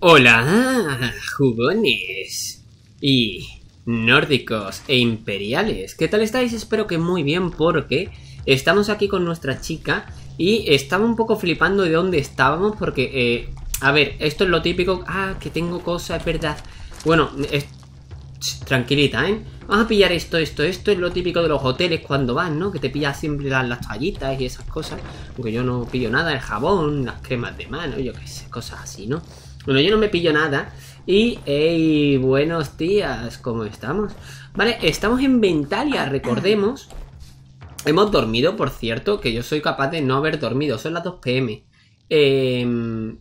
Hola, jugones y nórdicos e imperiales. ¿Qué tal estáis? Espero que muy bien, porque estamos aquí con nuestra chica y estaba un poco flipando de dónde estábamos porque, a ver, esto es lo típico. Ah, que tengo cosas, es verdad. Bueno, tranquilita, ¿eh? Vamos a pillar esto es lo típico de los hoteles cuando vas, ¿no? Que te pillas siempre las toallitas y esas cosas. Aunque yo no pillo nada, el jabón, las cremas de mano, yo qué sé, cosas así, ¿no? Bueno, yo no me pillo nada. Y, hey, buenos días, ¿cómo estamos? Vale, estamos en Ventalia, recordemos. Hemos dormido, por cierto, que yo soy capaz de no haber dormido. Son las 2 p.m.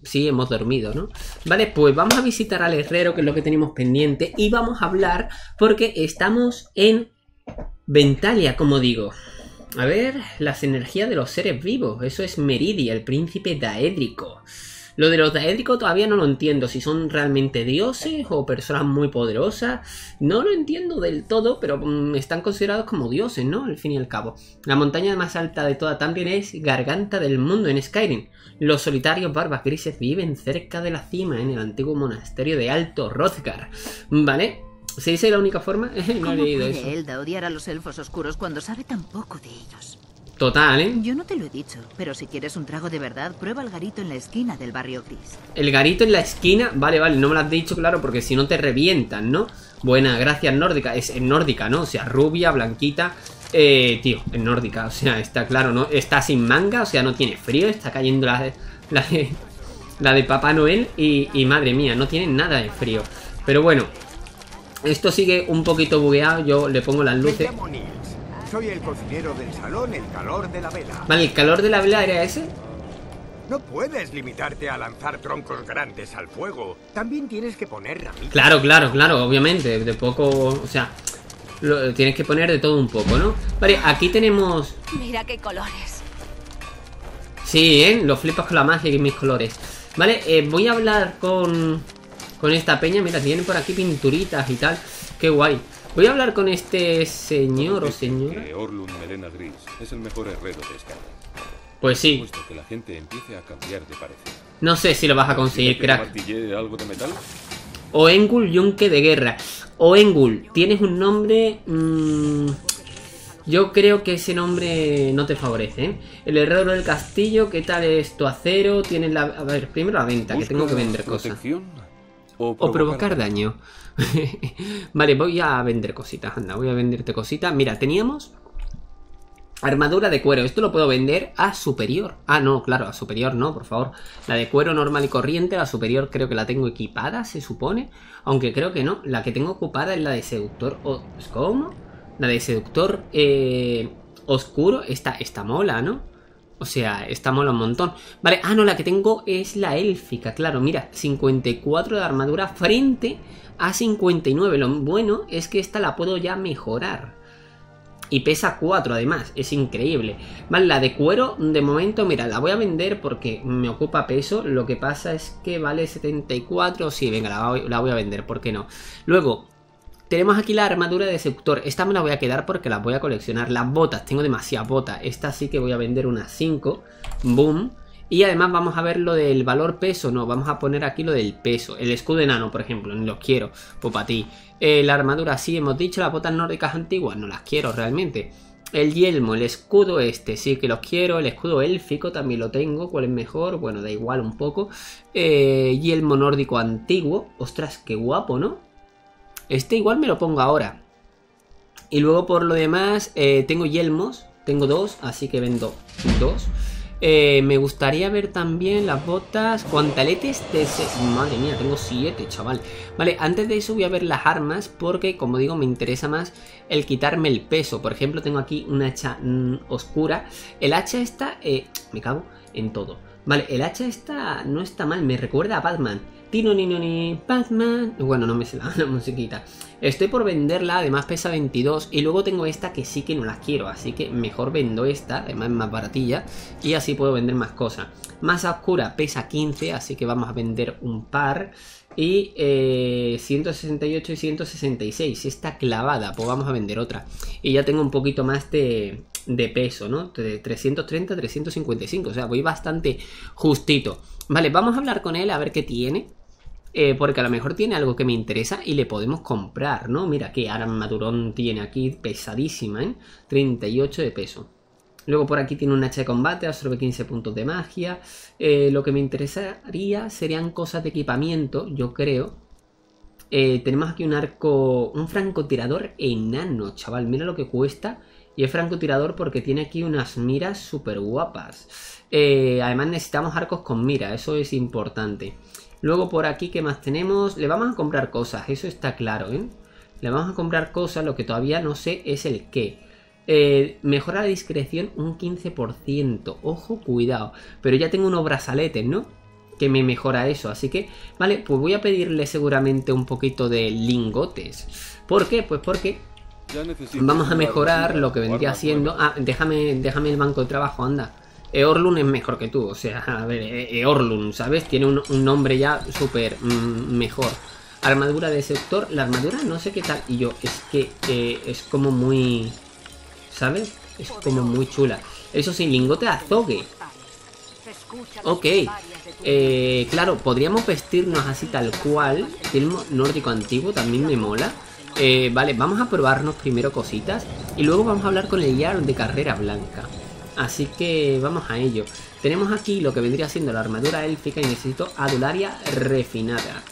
Sí, hemos dormido, ¿no? Vale, pues vamos a visitar al herrero, que es lo que tenemos pendiente. Y vamos a hablar, porque estamos en Ventalia, como digo. A ver, las energías de los seres vivos. Eso es Meridia, el príncipe daédrico. Lo de los daédricos todavía no lo entiendo, si son realmente dioses o personas muy poderosas. No lo entiendo del todo, pero están considerados como dioses, ¿no? Al fin y al cabo. La montaña más alta de toda Tamriel es Garganta del Mundo en Skyrim. Los solitarios barbas grises viven cerca de la cima en el antiguo monasterio de Alto Rothgar. ¿Vale? ¿Se dice la única forma? No he leído eso. ¿Cómo puede Elda odiar a los elfos oscuros cuando sabe tan poco de ellos? Total, ¿eh? Yo no te lo he dicho, pero si quieres un trago de verdad, prueba el garito en la esquina del Barrio Gris. ¿El garito en la esquina? Vale, vale, no me lo has dicho, claro, porque si no te revientan, ¿no? Buena, gracias, nórdica. Es nórdica, ¿no? O sea, rubia, blanquita. Tío, es nórdica, o sea, está claro, ¿no? Está sin manga, o sea, no tiene frío, está cayendo la de Papá Noel y madre mía, no tiene nada de frío. Pero bueno, esto sigue un poquito bugueado, yo le pongo las luces. Soy el cocinero del salón, el calor de la vela. Vale, ¿el calor de la vela era ese? No puedes limitarte a lanzar troncos grandes al fuego. También tienes que poner ramitas. Claro, claro, claro, obviamente. De poco, o sea, tienes que poner de todo un poco, ¿no? Vale, aquí tenemos... Mira qué colores. Sí, ¿eh? Lo flipas con la magia y mis colores. Vale, voy a hablar con esta peña. Mira, tienen por aquí pinturitas y tal. Qué guay. Voy a hablar con este señor o señora. Eorlund Melena Gris es el mejor herrero de Skyrim. Pues sí. Que la gente empiece a cambiar de parecer. No sé si lo vas a conseguir, crack. ¿Algo de metal? Oengul, yunque de guerra. Oengul, tienes un nombre... yo creo que ese nombre no te favorece, ¿eh? El herrero del castillo, ¿qué tal es tu acero? Tienes la... A ver, primero la venta, que tengo que vender cosas. O provocar daño. Vale, voy a vender cositas. Anda, voy a venderte cositas. Mira, teníamos armadura de cuero. Esto lo puedo vender a superior. Ah, no, claro, a superior no, por favor. La de cuero normal y corriente, la superior creo que la tengo equipada, se supone. Aunque creo que no, la que tengo ocupada es la de seductor. ¿Cómo? La de seductor oscuro. Esta mola, ¿no? O sea, está mola un montón. Vale, ah, no, la que tengo es la élfica, claro, mira, 54 de armadura frente a 59. Lo bueno es que esta la puedo ya mejorar. Y pesa 4 además, es increíble. Vale, la de cuero, de momento, mira, la voy a vender porque me ocupa peso. Lo que pasa es que vale 74, sí, venga, la voy a vender, ¿por qué no? Luego... tenemos aquí la armadura de seductor. Esta me la voy a quedar porque las voy a coleccionar. Las botas, tengo demasiadas botas. Esta sí que voy a vender unas 5. Boom. Y además vamos a ver lo del valor peso. No, vamos a poner aquí lo del peso. El escudo enano, por ejemplo, no los quiero. Pues para ti. La armadura, sí, hemos dicho. Las botas nórdicas antiguas, no las quiero realmente. El yelmo, el escudo este, sí que los quiero. El escudo élfico también lo tengo. ¿Cuál es mejor? Bueno, da igual un poco. Yelmo nórdico antiguo. Ostras, qué guapo, ¿no? Este igual me lo pongo ahora. Y luego por lo demás, tengo yelmos. Tengo 2, así que vendo 2. Me gustaría ver también las botas. Guantaletes de... Madre mía, tengo 7, chaval. Vale, antes de eso voy a ver las armas, porque, como digo, me interesa más el quitarme el peso. Por ejemplo, tengo aquí una hacha oscura. El hacha esta... me cago en todo. Vale, el hacha esta no está mal. Me recuerda a Batman. Tino ni no ni Batman. Bueno, no me sé la musiquita. Estoy por venderla, además pesa 22. Y luego tengo esta que sí que no las quiero, así que mejor vendo esta, además es más baratilla. Y así puedo vender más cosas. Masa oscura pesa 15, así que vamos a vender un par. Y 168 y 166. Si está clavada, pues vamos a vender otra. Y ya tengo un poquito más de peso, ¿no? De 330, 355. O sea, voy bastante justito. Vale, vamos a hablar con él a ver qué tiene. Porque a lo mejor tiene algo que me interesa y le podemos comprar, ¿no? Mira qué armadurón tiene aquí, pesadísima, ¿eh? 38 de peso. Luego por aquí tiene un hacha de combate, absorbe 15 puntos de magia. Lo que me interesaría serían cosas de equipamiento, yo creo. Tenemos aquí un arco, un francotirador enano, chaval. Mira lo que cuesta. Y es francotirador porque tiene aquí unas miras súper guapas. Además necesitamos arcos con mira, eso es importante. Luego por aquí, ¿qué más tenemos? Le vamos a comprar cosas, eso está claro, ¿eh? Le vamos a comprar cosas, lo que todavía no sé es el qué. Mejora la discreción un 15%. Ojo, cuidado. Pero ya tengo unos brazaletes, ¿no? Que me mejora eso. Así que, vale, pues voy a pedirle seguramente un poquito de lingotes. ¿Por qué? Pues porque vamos a mejorar lo que vendría siendo... Ah, déjame el banco de trabajo, anda. Eorlund es mejor que tú. O sea, a ver, Eorlund, ¿sabes? Tiene un nombre ya súper mejor. Armadura de sector. La armadura no sé qué tal. Y yo, es que es como muy... ¿Sabes? Es como muy chula. Eso sí, lingote azogue. Ok. Claro, podríamos vestirnos así tal cual. Filmo nórdico antiguo también me mola. Vale, vamos a probarnos primero cositas. Y luego vamos a hablar con el Yarl de Carrera Blanca. Así que vamos a ello. Tenemos aquí lo que vendría siendo la armadura élfica. Y necesito adularia refinada.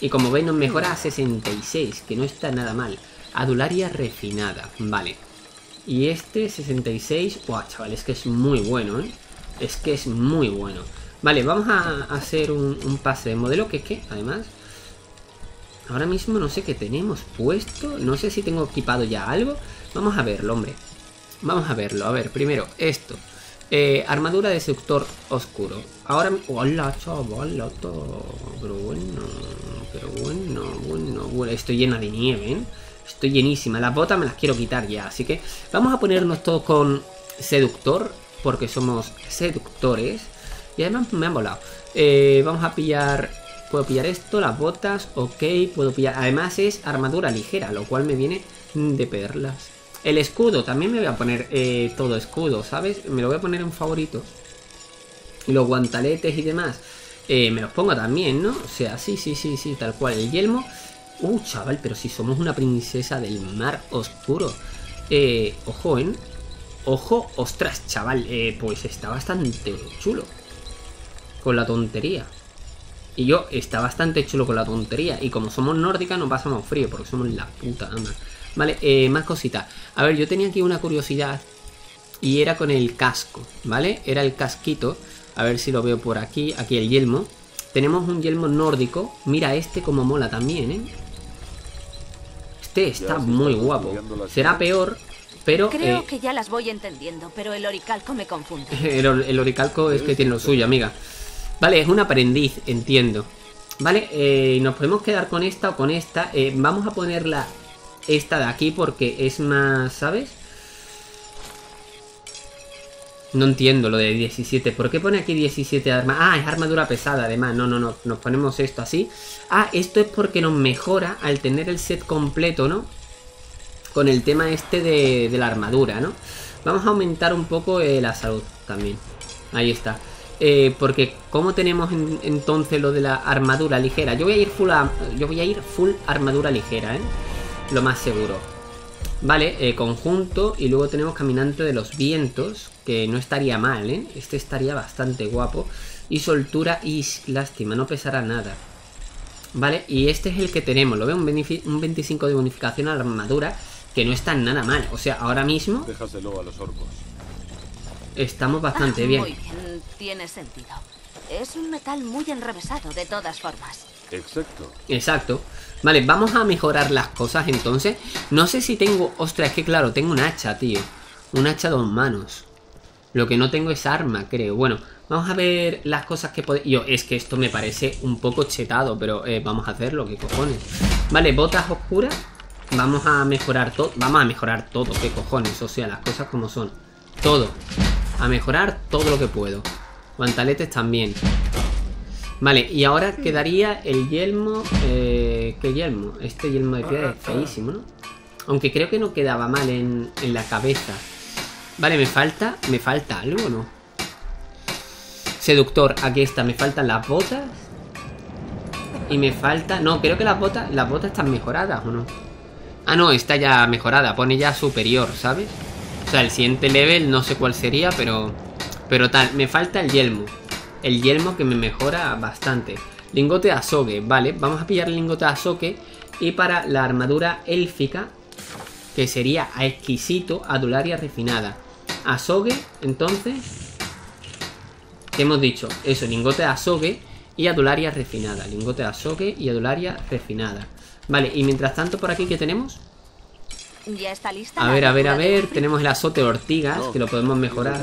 Y como veis nos mejora a 66. Que no está nada mal. Adularia refinada. Vale. Y este 66, ¡buah, chaval! Es que es muy bueno, ¿eh? Es que es muy bueno. Vale, vamos a hacer un pase de modelo, que es que, además, ahora mismo no sé qué tenemos puesto. No sé si tengo equipado ya algo. Vamos a verlo, hombre. Vamos a verlo. A ver, primero, esto. Armadura de sector oscuro. Ahora... ¡Hola, chaval! Pero bueno, bueno. Estoy llena de nieve, ¿eh? Estoy llenísima, las botas me las quiero quitar ya. Así que vamos a ponernos todos con seductor, porque somos seductores. Y además me han volado. Vamos a pillar... Puedo pillar esto, las botas, ok. Puedo pillar... Además es armadura ligera, lo cual me viene de perlas. El escudo, también me voy a poner todo escudo, ¿sabes? Me lo voy a poner en favoritos. Los guantaletes y demás me los pongo también, ¿no? O sea, sí, tal cual. El yelmo... chaval, pero si somos una princesa del mar oscuro. Ojo, ¿eh? Ojo, ostras, chaval. Pues está bastante chulo con la tontería. Y yo, está bastante chulo con la tontería. Y como somos nórdicas, no pasamos frío porque somos la puta ama. Vale, más cositas. A ver, yo tenía aquí una curiosidad. Y era con el casco, ¿vale? Era el casquito. A ver si lo veo por aquí. Aquí el yelmo. Tenemos un yelmo nórdico. Mira este como mola también, ¿eh? Este está muy guapo. Será peor, pero... Creo que ya las voy entendiendo, pero el oricalco me confunde. El oricalco es que tiene lo suyo, amiga. Vale, es un aprendiz, entiendo. Vale, nos podemos quedar con esta o con esta. Vamos a ponerla esta de aquí porque es más, ¿sabes? No entiendo lo de 17. ¿Por qué pone aquí 17 de arma? Ah, es armadura pesada además. No. Nos ponemos esto así. Ah, esto es porque nos mejora al tener el set completo, ¿no? Con el tema este de la armadura, ¿no? Vamos a aumentar un poco la salud también. Ahí está. Porque como tenemos entonces lo de la armadura ligera. Yo voy a ir full, full armadura ligera, ¿eh? Lo más seguro. Vale, conjunto. Y luego tenemos caminante de los vientos. Que no estaría mal, ¿eh? Este estaría bastante guapo. Y soltura y lástima, no pesará nada. Vale, y este es el que tenemos. Lo veo, un 25 de bonificación a la armadura. Que no está nada mal. O sea, ahora mismo... Déjaselo a los orcos. Estamos bastante bien. Muy bien. Tiene sentido. Es un metal muy enrevesado de todas formas. Exacto. Vale, vamos a mejorar las cosas entonces. No sé si tengo... Ostras, es que claro, tengo un hacha, tío. Un hacha dos manos. Lo que no tengo es arma, creo. Bueno, vamos a ver las cosas que podemos... Yo, es que esto me parece un poco chetado, pero vamos a hacerlo, ¿qué cojones? Vale, botas oscuras. Vamos a mejorar todo. Vamos a mejorar todo, ¿qué cojones? O sea, las cosas como son. Todo. A mejorar todo lo que puedo. Guantaletes también. Vale, y ahora quedaría el yelmo... ¿Qué yelmo? Este yelmo de piedra es feísimo, ¿no? Aunque creo que no quedaba mal en la cabeza. Vale, me falta algo, ¿no? Seductor, aquí está, me faltan las botas. Y me falta... No, creo que las botas están mejoradas, ¿o no? Ah, no, está ya mejorada. Pone ya superior, ¿sabes? O sea, el siguiente level no sé cuál sería, pero tal. Me falta el yelmo. El yelmo que me mejora bastante. Lingote de azogue, vale. Vamos a pillar el lingote de azogue. Y para la armadura élfica, que sería a exquisito, adularia refinada. Azogue, entonces... ¿Qué hemos dicho? Eso, lingote de azogue y adularia refinada. Lingote de azogue y adularia refinada. Vale, y mientras tanto por aquí, ¿qué tenemos? Ya está lista. A ver, tenemos el azote de ortigas, que lo podemos mejorar.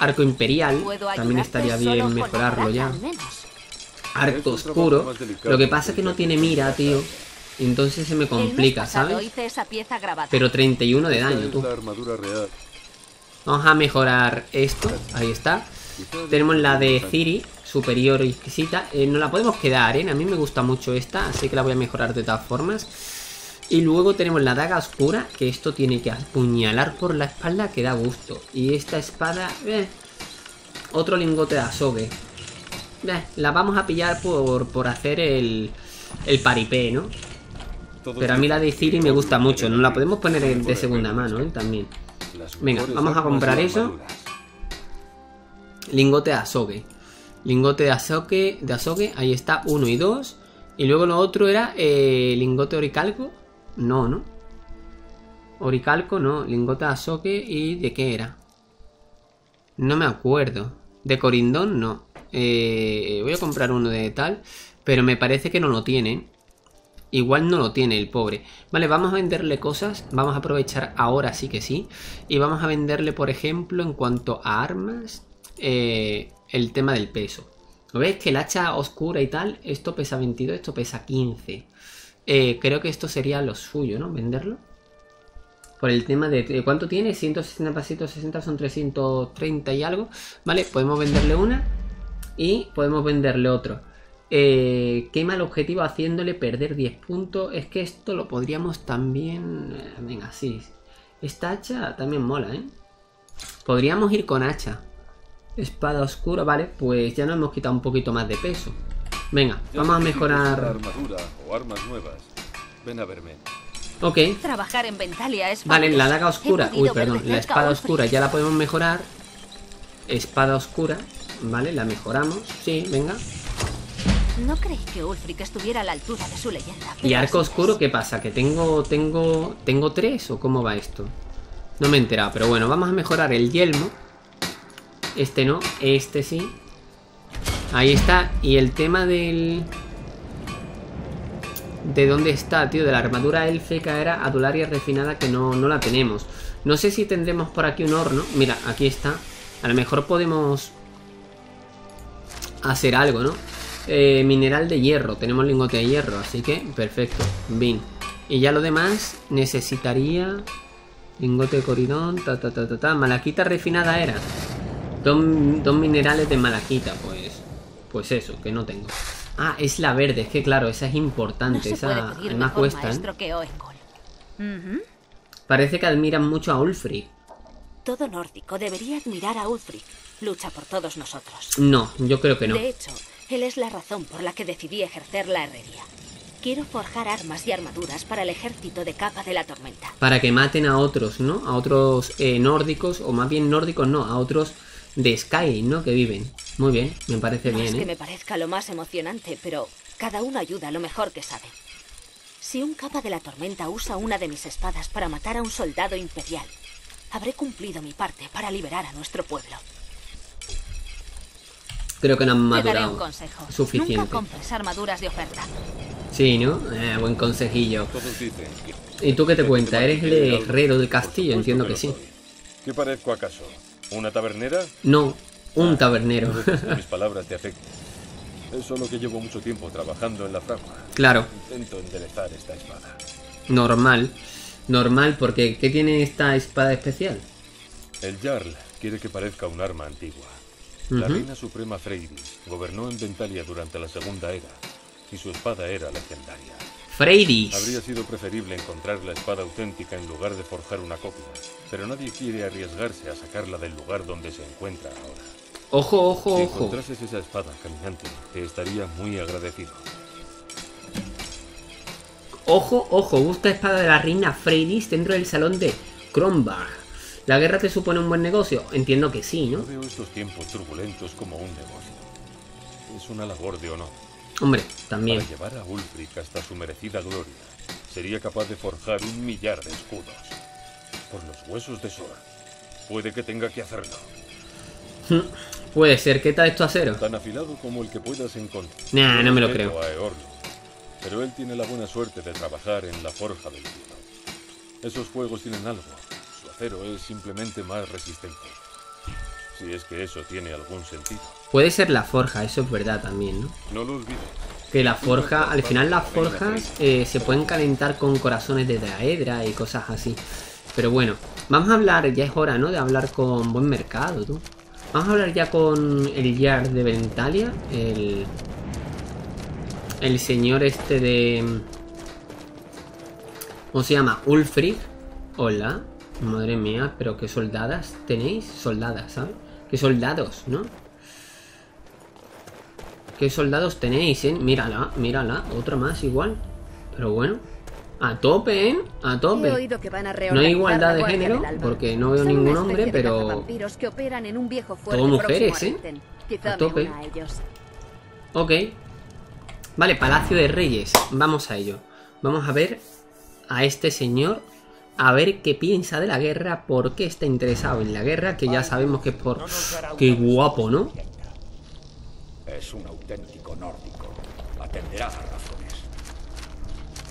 Arco imperial, también estaría bien mejorarlo ya. Arco oscuro, lo que pasa es que no tiene mira, tío. Entonces se me complica, ¿sabes? Pero 31 de daño, tú. Vamos a mejorar esto, ahí está. Tenemos la de Ciri, superior y exquisita. No la podemos quedar, ¿eh? A mí me gusta mucho esta, así que la voy a mejorar de todas formas. Y luego tenemos la daga oscura, que esto tiene que apuñalar por la espalda, que da gusto. Y esta espada... Otro lingote de azogue. La vamos a pillar por hacer el paripé, ¿no? Pero a mí la de Ciri me gusta mucho. No la podemos poner de segunda mano, ¿eh? También. Venga, vamos a comprar eso. Lingote de azogue. Lingote de azogue, ahí está, 1 y 2. Y luego lo otro era lingote oricalco. No, ¿no? Oricalco, no. Lingote de azogue y ¿de qué era? No me acuerdo. De corindón, no. Voy a comprar uno de tal, pero me parece que no lo tienen. Igual no lo tiene el pobre. Vale, vamos a venderle cosas. Vamos a aprovechar ahora sí que sí. Y vamos a venderle, por ejemplo, en cuanto a armas... el tema del peso. ¿Lo ves? Que el hacha oscura y tal, esto pesa 22, esto pesa 15. Creo que esto sería lo suyo, ¿no? Venderlo. Por el tema de... ¿Cuánto tiene? 160 para 160 son 330 y algo. Vale, podemos venderle una y podemos venderle otro. Quema el objetivo haciéndole perder 10 puntos. Es que esto lo podríamos también... venga, sí. Esta hacha también mola, ¿eh? Podríamos ir con hacha. Espada oscura, vale, pues ya nos hemos quitado un poquito más de peso. Venga, vamos a mejorar armadura o armas nuevas. Ven a verme. Ok. Trabajar en Ventalia es... Vale, la daga oscura, uy, perdón, la espada oscura ya la podemos mejorar. Espada oscura, vale, la mejoramos. Sí, venga. No creí que Ulfric estuviera a la altura de su leyenda. ¿Y arco oscuro qué pasa? ¿Que tengo 3 o cómo va esto? No me he enterado, pero bueno, vamos a mejorar el yelmo. Este no, este sí. Ahí está. Y el tema del... ¿De dónde está, tío? De la armadura élfica era adularia refinada, que no la tenemos. No sé si tendremos por aquí un horno. Mira, aquí está. A lo mejor podemos hacer algo, ¿no? Mineral de hierro. Tenemos lingote de hierro, así que perfecto. Bien. Y ya lo demás necesitaría... Lingote de coridón, Malaquita refinada era... Dos minerales de malaquita, pues eso, que no tengo. Ah, es la verde, es que claro, esa es importante, esa además cuesta, ¿eh? Parece que admiran mucho a Ulfric. Todo nórdico debería admirar a Ulfric. Lucha por todos nosotros. No, yo creo que no. De hecho, él es la razón por la que decidí ejercer la herrería. Quiero forjar armas y armaduras para el ejército de Capa de la Tormenta. Para que maten a otros, ¿no? A otros nórdicos, o más bien nórdicos no, a otros... de Skyrim, ¿no? Que viven. Muy bien, me parece bien, ¿eh? No es que me parezca lo más emocionante, pero cada uno ayuda lo mejor que sabe. Si un Capa de la Tormenta usa una de mis espadas para matar a un soldado imperial, habré cumplido mi parte para liberar a nuestro pueblo. Creo que no han madurado suficiente. Nunca compres armaduras de oferta. Sí, ¿no? Buen consejillo. ¿Y tú qué te cuentas? ¿Eres el herrero del castillo? Entiendo que sí. ¿Qué parezco acaso? ¿Una tabernera? No, un tabernero. Mis palabras te afectan. Es solo que llevo mucho tiempo trabajando en la fragua. Claro. Intento enderezar esta espada. Normal. Normal, porque ¿qué tiene esta espada especial? El Yarl quiere que parezca un arma antigua. La reina suprema Freydis gobernó en Ventalia durante la Segunda Era, y su espada era legendaria. Freydis. Habría sido preferible encontrar la espada auténtica en lugar de forjar una copia, pero nadie quiere arriesgarse a sacarla del lugar donde se encuentra ahora. Ojo, ojo, ojo. Si encontrases esa espada, caminante, te estaría muy agradecido. Ojo, ojo, busca espada de la reina Freydis dentro del salón de Kromba. ¿La guerra te supone un buen negocio? Entiendo que sí, ¿no? Yo veo estos tiempos turbulentos como un negocio. Es una labor de honor. Hombre, también. Para llevar a Ulfric hasta su merecida gloria, sería capaz de forjar 1000 de escudos. Por los huesos de Sora. Puede que tenga que hacerlo. Puede ser. ¿Qué tal esto acero? Tan afilado como el que puedas encontrar. Nah, no me lo creo. A Eorlund, pero él tiene la buena suerte de trabajar en la forja del cielo. Esos juegos tienen algo. Su acero es simplemente más resistente. Si es que eso tiene algún sentido. Puede ser la forja, eso es verdad también, ¿no? No lo olvides. Que la forja, al final las forjas se pueden calentar con corazones de daedra y cosas así. Pero bueno, vamos a hablar, ya es hora, ¿no? De hablar con buen mercado, tú. Vamos a hablar ya con el Yarl de Ventalia, el señor este de... ¿Cómo se llama? Ulfric. Hola. Madre mía, pero qué soldadas tenéis. Soldadas, ¿sabes? Qué soldados, ¿no? Qué soldados tenéis, ¿eh? Mírala, mírala. Otra más igual. Pero bueno. A tope, ¿eh? A tope. He oído que van a reorganizar. No hay igualdad de género, porque no veo ningún hombre, pero... que operan en un viejo fuerte. Todo mujeres, ¿eh? A tope. Ok. Vale, Palacio de Reyes. Vamos a ello. Vamos a ver a este señor. A ver qué piensa de la guerra. Por qué está interesado en la guerra. Que ya sabemos que es por... Qué guapo, ¿no? Es un auténtico nórdico. Atenderá a razones.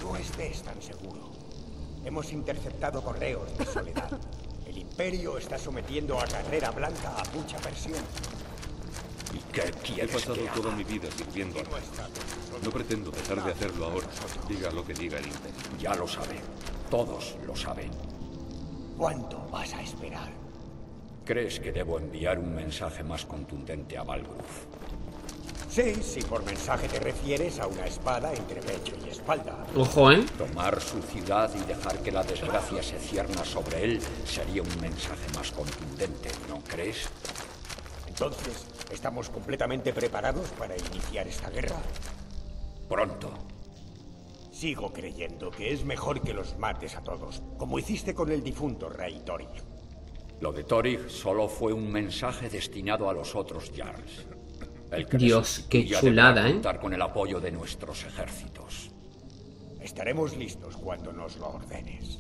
No estés tan seguro. Hemos interceptado correos de Soledad. El Imperio está sometiendo a Carrera Blanca a mucha presión. ¿Y qué quieres? He pasado toda mi vida sirviendo a nuestra. No pretendo dejar de hacerlo ahora. Diga lo que diga el Imperio. Ya lo saben. Todos lo saben. ¿Cuánto vas a esperar? ¿Crees que debo enviar un mensaje más contundente a Valgruf? Sí, si por mensaje te refieres a una espada entre pecho y espalda. Ojo, ¿eh? Tomar su ciudad y dejar que la desgracia se cierna sobre él sería un mensaje más contundente, ¿no crees? Entonces, ¿estamos completamente preparados para iniciar esta guerra? Pronto. Sigo creyendo que es mejor que los mates a todos, como hiciste con el difunto rey Torygg. Lo de Torygg solo fue un mensaje destinado a los otros Jarls. Dios, qué chulada, ¿eh? Contar con el apoyo de nuestros ejércitos. Estaremos listos cuando nos lo ordenes.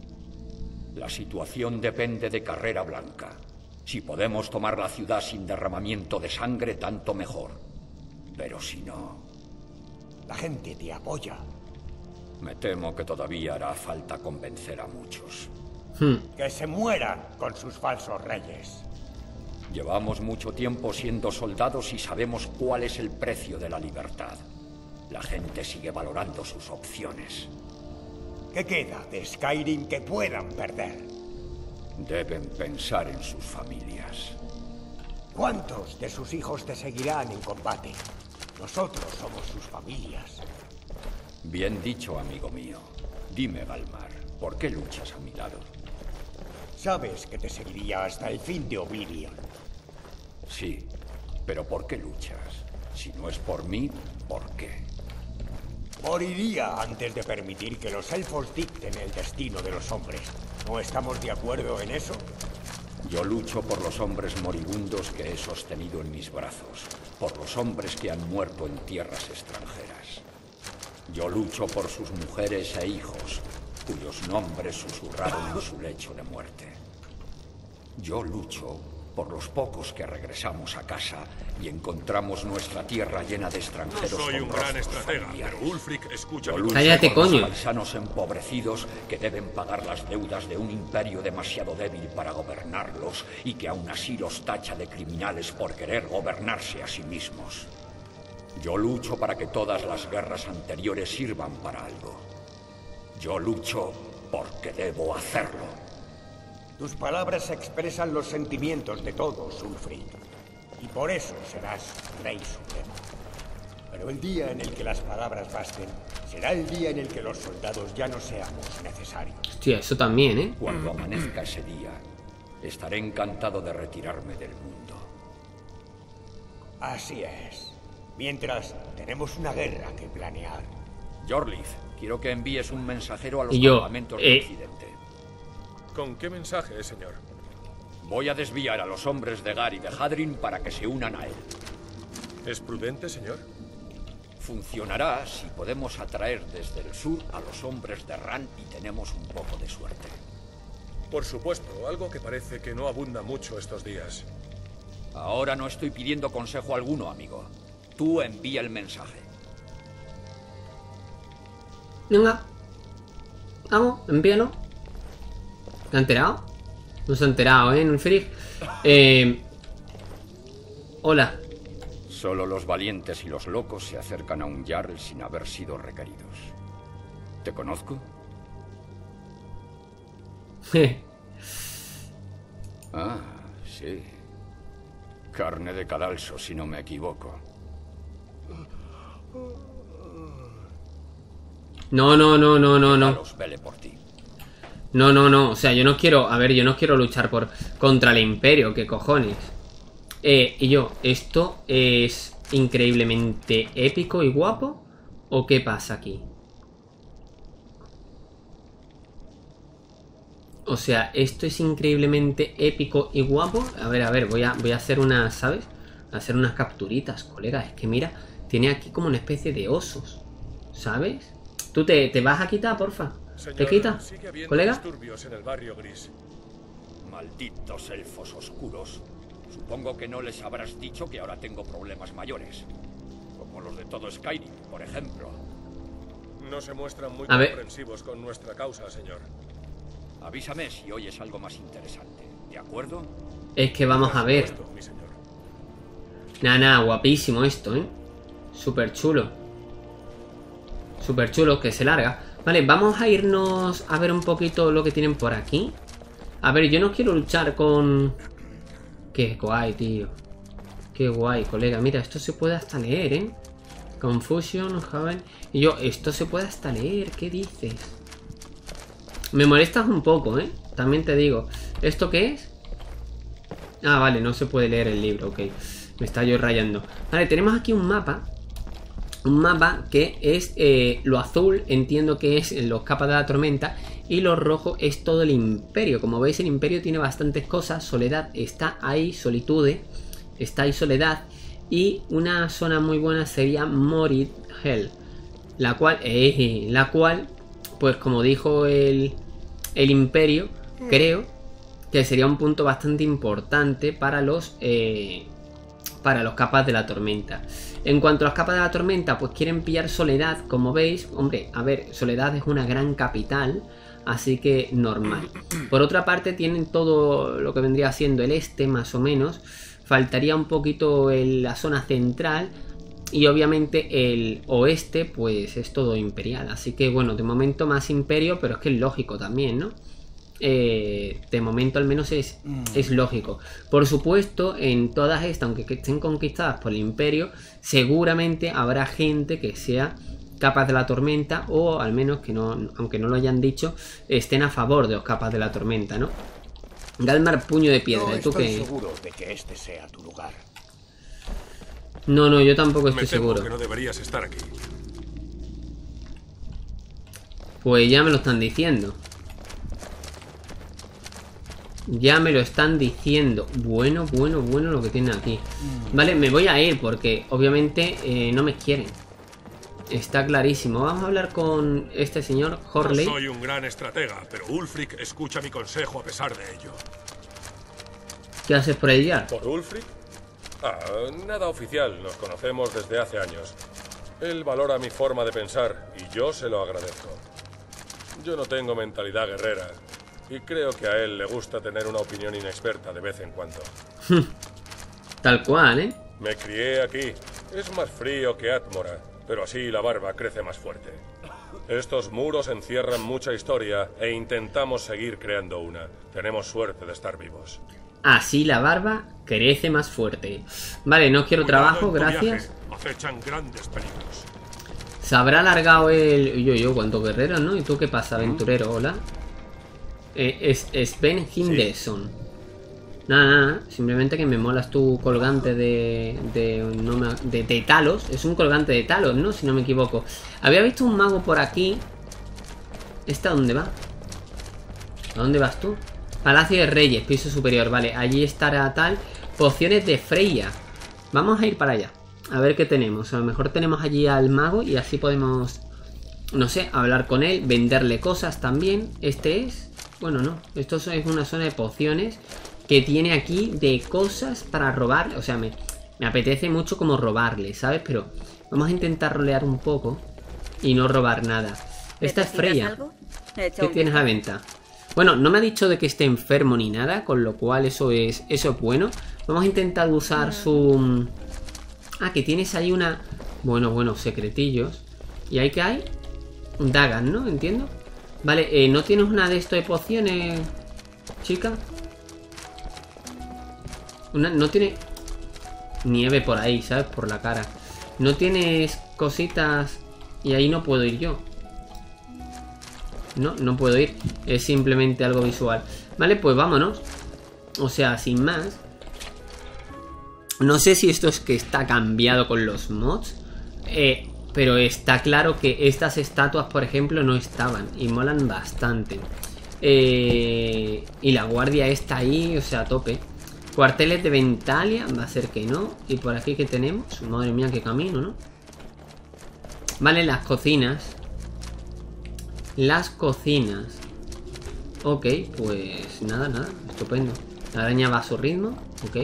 La situación depende de Carrera Blanca. Si podemos tomar la ciudad sin derramamiento de sangre, tanto mejor. Pero si no... La gente te apoya. Me temo que todavía hará falta convencer a muchos. Que se mueran con sus falsos reyes. Llevamos mucho tiempo siendo soldados y sabemos cuál es el precio de la libertad. La gente sigue valorando sus opciones. ¿Qué queda de Skyrim que puedan perder? Deben pensar en sus familias. ¿Cuántos de sus hijos te seguirán en combate? Nosotros somos sus familias. Bien dicho, amigo mío. Dime, Galmar, ¿por qué luchas a mi lado? Sabes que te seguiría hasta el fin de Oblivion. Sí, pero ¿por qué luchas? Si no es por mí, ¿por qué? Moriría antes de permitir que los elfos dicten el destino de los hombres. ¿No estamos de acuerdo en eso? Yo lucho por los hombres moribundos que he sostenido en mis brazos, por los hombres que han muerto en tierras extranjeras. Yo lucho por sus mujeres e hijos, cuyos nombres susurraron en su lecho de muerte. Yo lucho por los pocos que regresamos a casa y encontramos nuestra tierra llena de extranjeros. No soy un gran estratega, pero Ulfric, escucha. Cállate, coño. Los paisanos empobrecidos que deben pagar las deudas de un imperio demasiado débil para gobernarlos y que aún así los tacha de criminales por querer gobernarse a sí mismos. Yo lucho para que todas las guerras anteriores sirvan para algo. Yo lucho porque debo hacerlo. Tus palabras expresan los sentimientos de todos, Ulfric. Y por eso serás rey supremo. Pero el día en el que las palabras basten, será el día en el que los soldados ya no seamos necesarios. Hostia, eso también, ¿eh? Cuando amanezca ese día, estaré encantado de retirarme del mundo. Así es. Mientras, tenemos una guerra que planear. Jorlith, quiero que envíes un mensajero a los campamentos de Occidente. ¿Con qué mensaje, señor? Voy a desviar a los hombres de Gar y de Hadrin para que se unan a él. ¿Es prudente, señor? Funcionará si podemos atraer desde el sur a los hombres de Ran y tenemos un poco de suerte. Por supuesto, algo que parece que no abunda mucho estos días. Ahora no estoy pidiendo consejo alguno, amigo. Tú envía el mensaje. Venga. Vamos, envíalo. ¿Te has enterado? No se ha enterado, ¿eh? En un frig. Hola. Solo los valientes y los locos se acercan a un Jarl sin haber sido requeridos. ¿Te conozco? Ah, sí. Carne de cadalso, si no me equivoco. No. Talos vele por ti. No. O sea, yo no quiero... A ver, yo no quiero luchar contra el Imperio. ¿Qué cojones? ¿Esto es increíblemente épico y guapo? ¿O qué pasa aquí? O sea, esto es increíblemente épico y guapo. A ver, voy a hacer unas, ¿sabes? Hacer unas capturitas, colega. Es que mira, tiene aquí como una especie de osos, ¿sabes? Tú te vas a quitar, porfa. Señor, ¿te quitas, colega? Disturbios en el barrio gris. Malditos elfos oscuros. Supongo que no les habrás dicho que ahora tengo problemas mayores. Como los de todo Skyrim, por ejemplo. No se muestran muy comprensivos con nuestra causa, señor. Avísame si oyes algo más interesante, ¿de acuerdo? Es que vamos a ver. Nada, guapísimo esto, ¿eh? Súper chulo. Súper chulo, que se larga. Vale, vamos a irnos a ver un poquito lo que tienen por aquí. A ver, yo no quiero luchar con... Qué guay, tío. Qué guay, colega. Mira, esto se puede hasta leer, ¿eh? Confusion, joven. Y yo, esto se puede hasta leer, ¿qué dices? Me molestas un poco, ¿eh? También te digo. ¿Esto qué es? Ah, vale, no se puede leer el libro, ok. Me está yo rayando. Vale, tenemos aquí un mapa. Un mapa que es lo azul, entiendo que es los capas de la tormenta. Y lo rojo es todo el imperio. Como veis, el imperio tiene bastantes cosas. Soledad está ahí, Solitude. Está ahí Soledad. Y una zona muy buena sería Morid Hell. La cual, pues como dijo el imperio, creo que sería un punto bastante importante para los capas de la tormenta. En cuanto a las capas de la tormenta, pues quieren pillar Soledad, como veis. Hombre, a ver, Soledad es una gran capital, así que normal. Por otra parte, tienen todo lo que vendría siendo el este, más o menos. Faltaría un poquito la zona central. Y obviamente el oeste, pues es todo imperial. Así que bueno, de momento más imperio, pero es que es lógico también, ¿no? De momento al menos es lógico. Por supuesto, en todas estas, aunque estén conquistadas por el imperio, seguramente habrá gente que sea capas de la tormenta, o al menos que no, aunque no lo hayan dicho, estén a favor de los capas de la tormenta, ¿no? Galmar, puño de piedra. No, ¿tú qué? Estoy seguro de que este sea tu lugar. No, yo tampoco estoy seguro. Que no deberías estar aquí. Pues ya me lo están diciendo. Bueno, lo que tienen aquí. Vale, me voy a ir porque obviamente no me quieren. Está clarísimo. Vamos a hablar con este señor, Horley. No soy un gran estratega, pero Ulfric escucha mi consejo a pesar de ello. ¿Qué haces por ahí ya? ¿Por Ulfric? Ah, nada oficial, nos conocemos desde hace años. Él valora mi forma de pensar y yo se lo agradezco. Yo no tengo mentalidad guerrera y creo que a él le gusta tener una opinión inexperta de vez en cuando. Tal cual, ¿eh? Me crié aquí. Es más frío que Atmora, pero así la barba crece más fuerte. Estos muros encierran mucha historia e intentamos seguir creando una. Tenemos suerte de estar vivos. Así la barba crece más fuerte. Vale, no quiero trabajo, gracias. Se habrá alargado el... Yo, cuánto guerrero, ¿no? ¿Y tú qué pasa, aventurero? Hola. Es Ben Hinderson. Nada, simplemente que me molas tu colgante de Talos. Es un colgante de Talos, ¿no? Si no me equivoco. Había visto un mago por aquí. ¿Esta dónde va? ¿A dónde vas tú? Palacio de Reyes, piso superior. Vale, allí estará tal. Pociones de Freya. Vamos a ir para allá. A ver qué tenemos. A lo mejor tenemos allí al mago y así podemos, no sé, hablar con él, venderle cosas también. Este es... Bueno, no. Esto es una zona de pociones que tiene aquí de cosas para robar. O sea, me apetece mucho como robarle, ¿sabes? Pero vamos a intentar rolear un poco y no robar nada. Esta es Freya. ¿Qué tienes a venta? Bueno, no me ha dicho de que esté enfermo ni nada, con lo cual eso es bueno. Vamos a intentar usar su... Ah, que tienes ahí una... Bueno, secretillos. ¿Y ahí qué hay? Dagas, ¿no? Entiendo. Vale, ¿no tienes una de esto de pociones, chica? No tiene nieve por ahí, ¿sabes? Por la cara. No tienes cositas. Y ahí no puedo ir yo. No puedo ir. Es simplemente algo visual. Vale, pues vámonos. O sea, sin más. No sé si esto es que está cambiado con los mods. Pero está claro que estas estatuas, por ejemplo, no estaban. Y molan bastante. Y la guardia está ahí, o sea, a tope. Cuarteles de Ventalia, va a ser que no. Y por aquí que tenemos, madre mía, qué camino, ¿no? Vale, las cocinas. Las cocinas. Ok, pues nada, estupendo. La araña va a su ritmo, ok.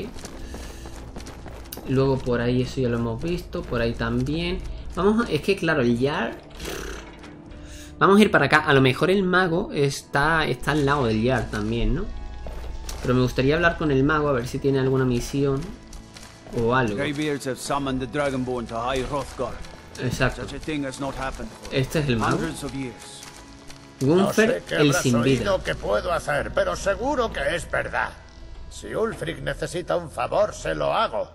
Luego por ahí eso ya lo hemos visto, por ahí también. Vamos a... Es que claro, el Yarl... Vamos a ir para acá. A lo mejor el mago está al lado del Yarl también, ¿no? Pero me gustaría hablar con el mago a ver si tiene alguna misión o algo. Exacto. Este es el mago. Gunther, el sin vida. Que puedo hacer, pero seguro que es verdad. Si Ulfric necesita un favor, se lo hago.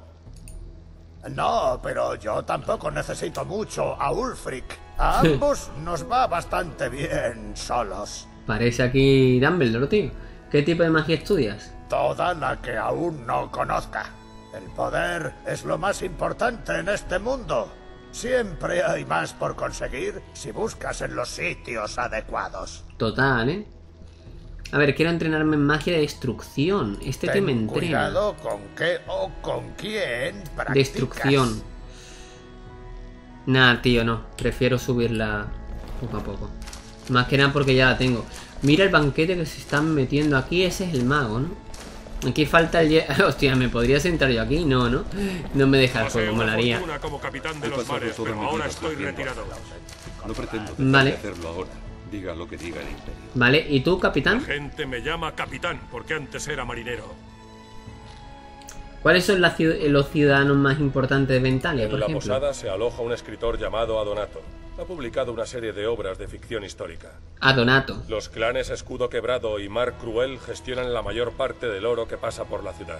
No, pero yo tampoco necesito mucho a Ulfric. A ambos nos va bastante bien solos. Parece aquí Dumbledore, tío. ¿Qué tipo de magia estudias? Toda la que aún no conozca. El poder es lo más importante en este mundo. Siempre hay más por conseguir si buscas en los sitios adecuados. Total, ¿eh? A ver, quiero entrenarme en magia de destrucción. Este que me entrena. Cuidado con qué o con quién practicas. Destrucción. Nah, tío, no. Prefiero subirla poco a poco. Más que nada porque ya la tengo. Mira el banquete que se están metiendo aquí. Ese es el mago, ¿no? Aquí falta el... Hostia, ¿me podría sentar yo aquí? No. No me deja el juego, molaría. Vale. Vale, ¿y tú, capitán? La gente me llama capitán porque antes era marinero. ¿Cuáles son los ciudadanos más importantes de Ventalia, por ejemplo? En la posada se aloja un escritor llamado Adonato. Ha publicado una serie de obras de ficción histórica. Adonato. Los clanes Escudo Quebrado y Mar Cruel gestionan la mayor parte del oro que pasa por la ciudad.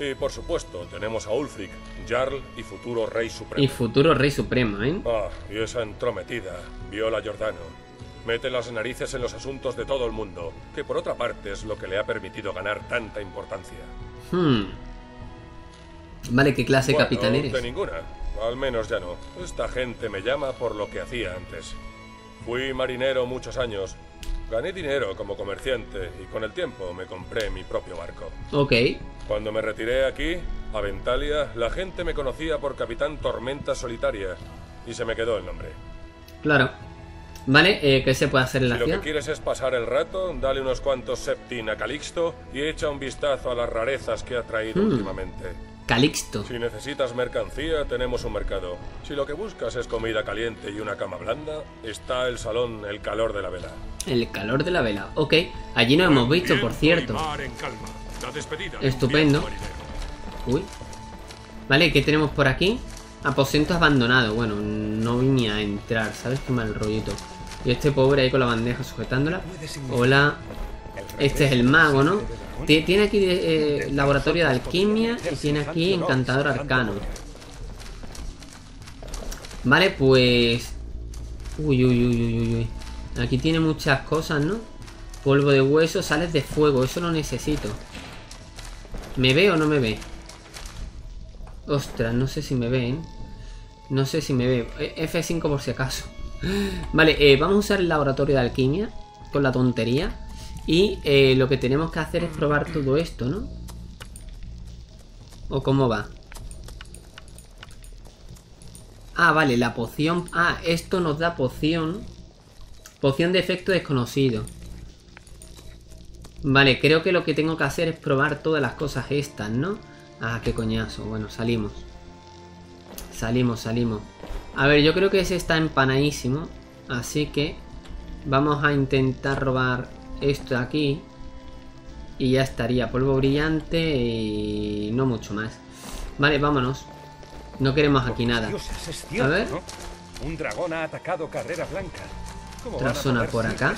Y por supuesto tenemos a Ulfric, Jarl y futuro Rey Supremo. ¿Eh? Ah, y esa entrometida, Viola Giordano. Mete las narices en los asuntos de todo el mundo, que por otra parte es lo que le ha permitido ganar tanta importancia. Vale, ¿qué clase de capitán eres? De ninguna. Al menos ya no. Esta gente me llama por lo que hacía antes. Fui marinero muchos años. Gané dinero como comerciante y con el tiempo me compré mi propio barco. Ok. Cuando me retiré aquí, a Ventalia, la gente me conocía por Capitán Tormenta Solitaria y se me quedó el nombre. Claro. Vale, ¿qué se puede hacer en la ciudad? Si lo que quieres es pasar el rato, dale unos cuantos septín a Calixto y echa un vistazo a las rarezas que ha traído últimamente. Calixto. Si necesitas mercancía, tenemos un mercado. Si lo que buscas es comida caliente y una cama blanda, está el salón El Calor de la Vela. El Calor de la Vela, ok. Allí no hemos visto, por cierto. Estupendo. Uy. Vale, ¿qué tenemos por aquí? Aposento abandonado. Bueno, no vine a entrar, ¿sabes? Qué mal rollito. Y este pobre ahí con la bandeja sujetándola. Hola. Este es el mago, ¿no? Tiene aquí laboratorio de alquimia y tiene aquí encantador arcano. Vale, pues... Uy. Aquí tiene muchas cosas, ¿no? Polvo de hueso, sales de fuego. Eso lo necesito. ¿Me ve o no me ve? Ostras, no sé si me ve, ¿eh? No sé si me ve. F5 por si acaso. Vale, vamos a usar el laboratorio de alquimia con la tontería. Y lo que tenemos que hacer es probar todo esto, ¿no? ¿O cómo va? Ah, vale, la poción. Ah, esto nos da poción. Poción de efecto desconocido. Vale, creo que lo que tengo que hacer es probar todas las cosas estas, ¿no? Ah, qué coñazo. Bueno, salimos. Salimos, salimos. A ver, yo creo que ese está empanadísimo. Así que vamos a intentar robar esto de aquí. Y ya estaría. Polvo brillante y no mucho más. Vale, vámonos. No queremos aquí nada. A ver. Un dragón ha atacado Carrera Blanca. Otra zona por acá.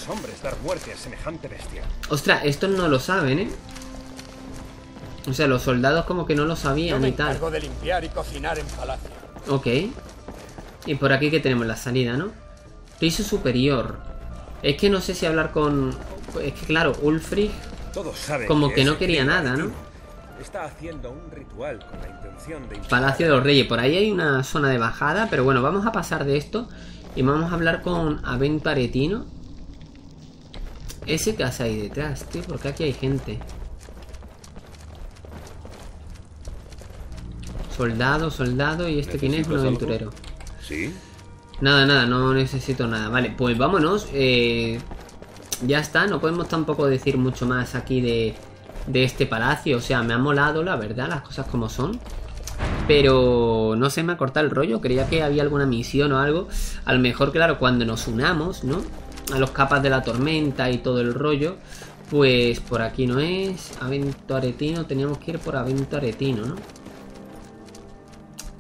Ostras, estos no lo saben, ¿eh? O sea, los soldados como que no lo sabían y tal. De limpiar y cocinar en palacio. Ok. Y por aquí que tenemos la salida, ¿no? Piso superior. Es que no sé si hablar con... Es que claro, Ulfric como que no quería nada, ¿no? Está haciendo un ritual con la intención de... Palacio de los Reyes. Por ahí hay una zona de bajada, pero bueno, vamos a pasar de esto. Y vamos a hablar con Aventus Aretino. Ese que hace ahí detrás, tío, porque aquí hay gente. Soldado, soldado. ¿Y este quién es? Un aventurero. Sí. Nada, nada, no necesito nada. Vale, pues vámonos. Ya está, no podemos tampoco decir mucho más aquí de este palacio. O sea, me ha molado, la verdad, las cosas como son. Pero no se me ha cortado el rollo. Creía que había alguna misión o algo. A lo mejor, claro, cuando nos unamos, ¿no? A los capas de la tormenta y todo el rollo. Pues por aquí no es. Aventus Aretino. Teníamos que ir por Aventus Aretino, ¿no?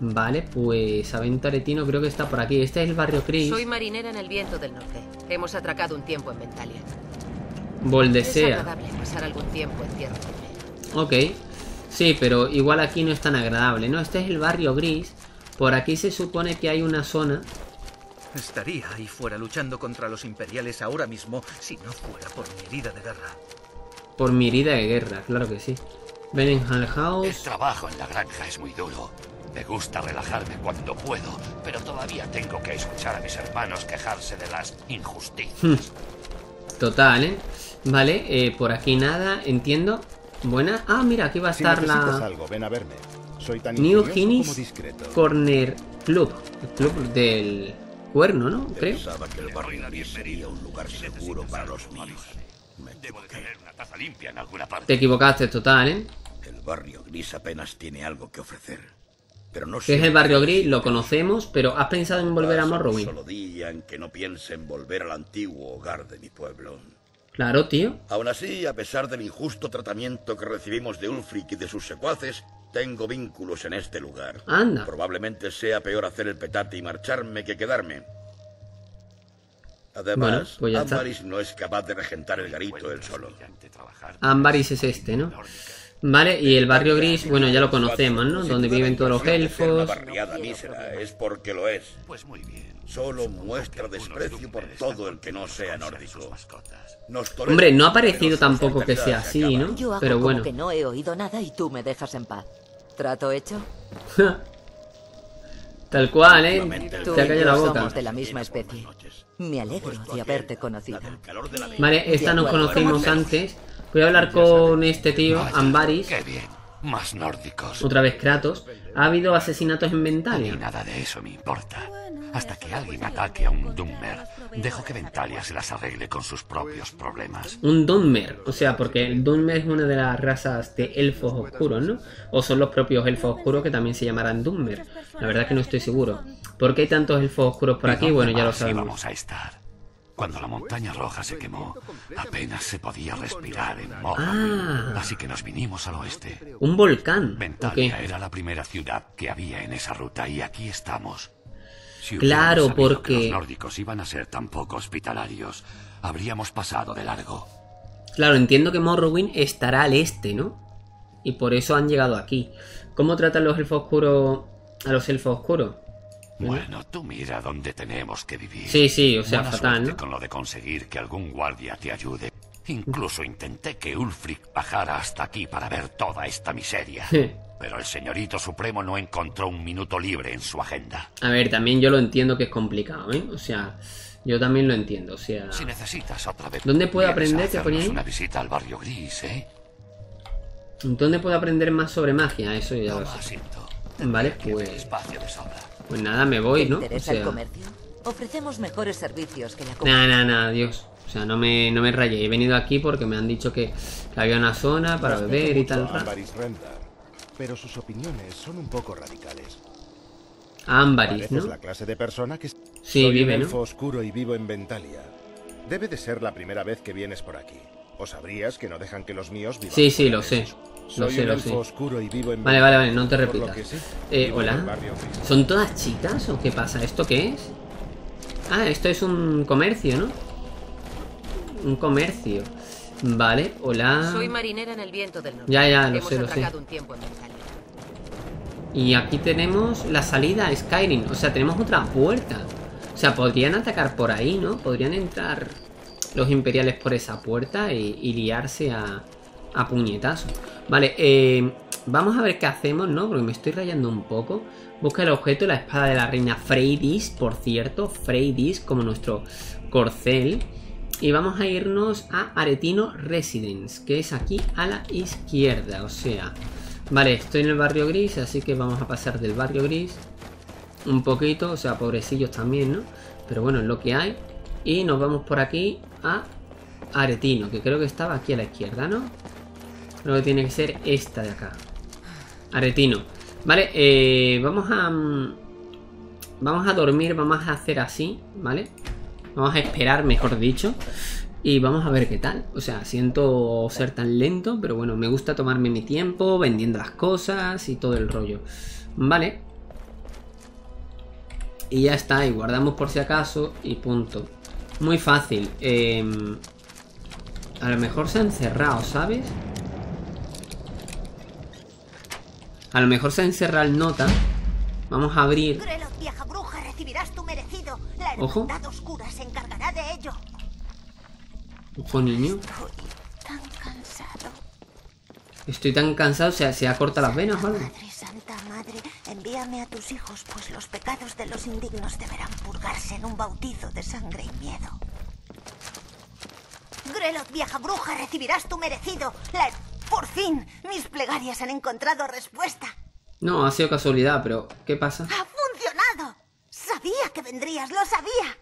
Vale, pues Aventus Aretino creo que está por aquí. Este es el barrio Gris. Soy marinera en el viento del norte. Hemos atracado un tiempo en Ventalia. Voldesea. Es agradable pasar algún tiempo en tierra firme. Ok. Sí, pero igual aquí no es tan agradable, ¿no? Este es el barrio Gris. Por aquí se supone que hay una zona. Estaría ahí fuera luchando contra los imperiales ahora mismo si no fuera por mi herida de guerra. Por mi herida de guerra, claro que sí. Benningham House. El trabajo en la granja es muy duro. Me gusta relajarme cuando puedo, pero todavía tengo que escuchar a mis hermanos quejarse de las injusticias. Total, ¿eh? Vale, por aquí nada, entiendo. Buena. Ah, mira, aquí va a estar si la... Algo, ven a verme. Soy tan New Guinness Corner Club. El club del cuerno, ¿no? Creo. Pensaba que el barrio sería un lugar seguro para los míos. Me debo de tener una taza limpia en alguna parte. Te equivocaste total, ¿eh? El barrio Gris apenas tiene algo que ofrecer. Pero no sé... ¿Qué es el barrio Gris? Lo conocemos, pero ¿has pensado en volver a Morrowind? Solo día en que no piense en volver al antiguo hogar de mi pueblo. Claro, tío. Aún así, a pesar del injusto tratamiento que recibimos de Ulfric y de sus secuaces, tengo vínculos en este lugar. Anda. Probablemente sea peor hacer el petate y marcharme que quedarme. Además, bueno, pues Ambarys no es capaz de regentar el garito él solo. Ambarys es este, ¿no? Vale, y el barrio Gris, bueno, ya lo conocemos, ¿no? Donde viven todos los elfos. Es porque lo es. Pues muy bien. Solo muestra desprecio por todo el que no sea nórdico. Hombre, no ha parecido tampoco que sea así, ¿no? Yo hago pero bueno. Como que no he oído nada y tú me dejas en paz. ¿Trato hecho? Tal cual, ¿eh? Te ha caído la boca. Somos de la misma especie. Me alegro de haberte conocido. Vale, esta nos conocimos antes. Voy a hablar con este tío, Ambarys. Qué bien. Más nórdicos. Otra vez Kratos. Ha habido asesinatos en Ventalia. Ni nada de eso me importa. Hasta que alguien ataque a un Dunmer, dejo que Ventalia se las arregle con sus propios problemas. Un Dunmer, o sea, porque el Dunmer es una de las razas de elfos oscuros, ¿no? O son los propios elfos oscuros que también se llamarán Dunmer. La verdad es que no estoy seguro. ¿Por qué hay tantos elfos oscuros por aquí? Bueno, ya lo sabemos. Vamos a estar. Cuando la montaña roja se quemó, apenas se podía respirar en Morrowind, así que nos vinimos al oeste. Un volcán. Ventalia era la primera ciudad que había en esa ruta y aquí estamos. Si claro, porque los nórdicos iban a ser tan poco hospitalarios, habríamos pasado de largo. Claro, entiendo que Morrowind estará al este, ¿no? Y por eso han llegado aquí. ¿Cómo tratan los elfos oscuros a los elfos oscuros? Bueno, tú mira dónde tenemos que vivir. Sí, sí, o sea, fatal, ¿no? Con lo de conseguir que algún guardia te ayude. Incluso intenté que Ulfric bajara hasta aquí para ver toda esta miseria. Pero el señorito supremo no encontró un minuto libre en su agenda. A ver, también yo lo entiendo que es complicado, ¿eh? O sea, yo también lo entiendo, o sea... Si necesitas otra vez... ¿Dónde puedo aprender? ¿Te ponía ahí? Una visita al barrio gris, ¿eh? ¿Dónde puedo aprender más sobre magia? Eso ya lo sé. Vale, pues... Pues nada, me voy, ¿no? O sea... Ofrecemos mejores servicios que la comunidad. Nah, Dios. O sea, no me rayé. He venido aquí porque me han dicho que había una zona para beber y tal. Ambarys Rendar, pero sus opiniones son un poco radicales. Ambarys, ¿no? La clase de persona que... Sí, vive, ¿no? Oscuro y vivo en Ventalia. Debe de ser la primera vez que vienes por aquí. O sabrías que no dejan que los míos vivan. Sí, lo sé. Lo sé. Vale, no te repitas. Hola. ¿Son todas chicas o qué pasa? ¿Esto qué es? Ah, esto es un comercio, ¿no? Un comercio. Vale, hola. Soy marinera en el viento del norte. Ya, lo sé. Y aquí tenemos la salida a Skyrim. O sea, tenemos otra puerta. O sea, podrían atacar por ahí, ¿no? Podrían entrar los imperiales por esa puerta y liarse a puñetazo. Vale, vamos a ver qué hacemos, ¿no? Porque me estoy rayando un poco. Busca el objeto, la espada de la reina Freydis, por cierto. Freydis, como nuestro corcel. Y vamos a irnos a Aretino Residence, que es aquí a la izquierda. O sea... Vale, estoy en el barrio gris, así que vamos a pasar del barrio gris un poquito. O sea, pobrecillos también, ¿no? Pero bueno, es lo que hay. Y nos vamos por aquí a Aretino, que creo que estaba aquí a la izquierda, ¿no? Creo que tiene que ser esta de acá. Aretino. Vale, vamos a dormir, vamos a hacer así, ¿vale? Vamos a esperar, mejor dicho. Y vamos a ver qué tal. O sea, siento ser tan lento, pero bueno, me gusta tomarme mi tiempo vendiendo las cosas y todo el rollo. Vale. Y ya está, y guardamos por si acaso y punto. Muy fácil. A lo mejor se han cerrado, ¿sabes? A lo mejor se ha encerrado el nota. Vamos a abrir. Grelod, vieja bruja, recibirás tu merecido. La hermandad oscura se encargará de ello. Ojo, niño. Estoy tan cansado. O sea, se ha cortado las venas, ¿vale? Santa madre, envíame a tus hijos, pues los pecados de los indignos deberán purgarse en un bautizo de sangre y miedo. Grelod, vieja bruja, recibirás tu merecido. Por fin, mis plegarias han encontrado respuesta. No, ha sido casualidad, pero ¿qué pasa? ¡Ha funcionado! Sabía que vendrías, lo sabía.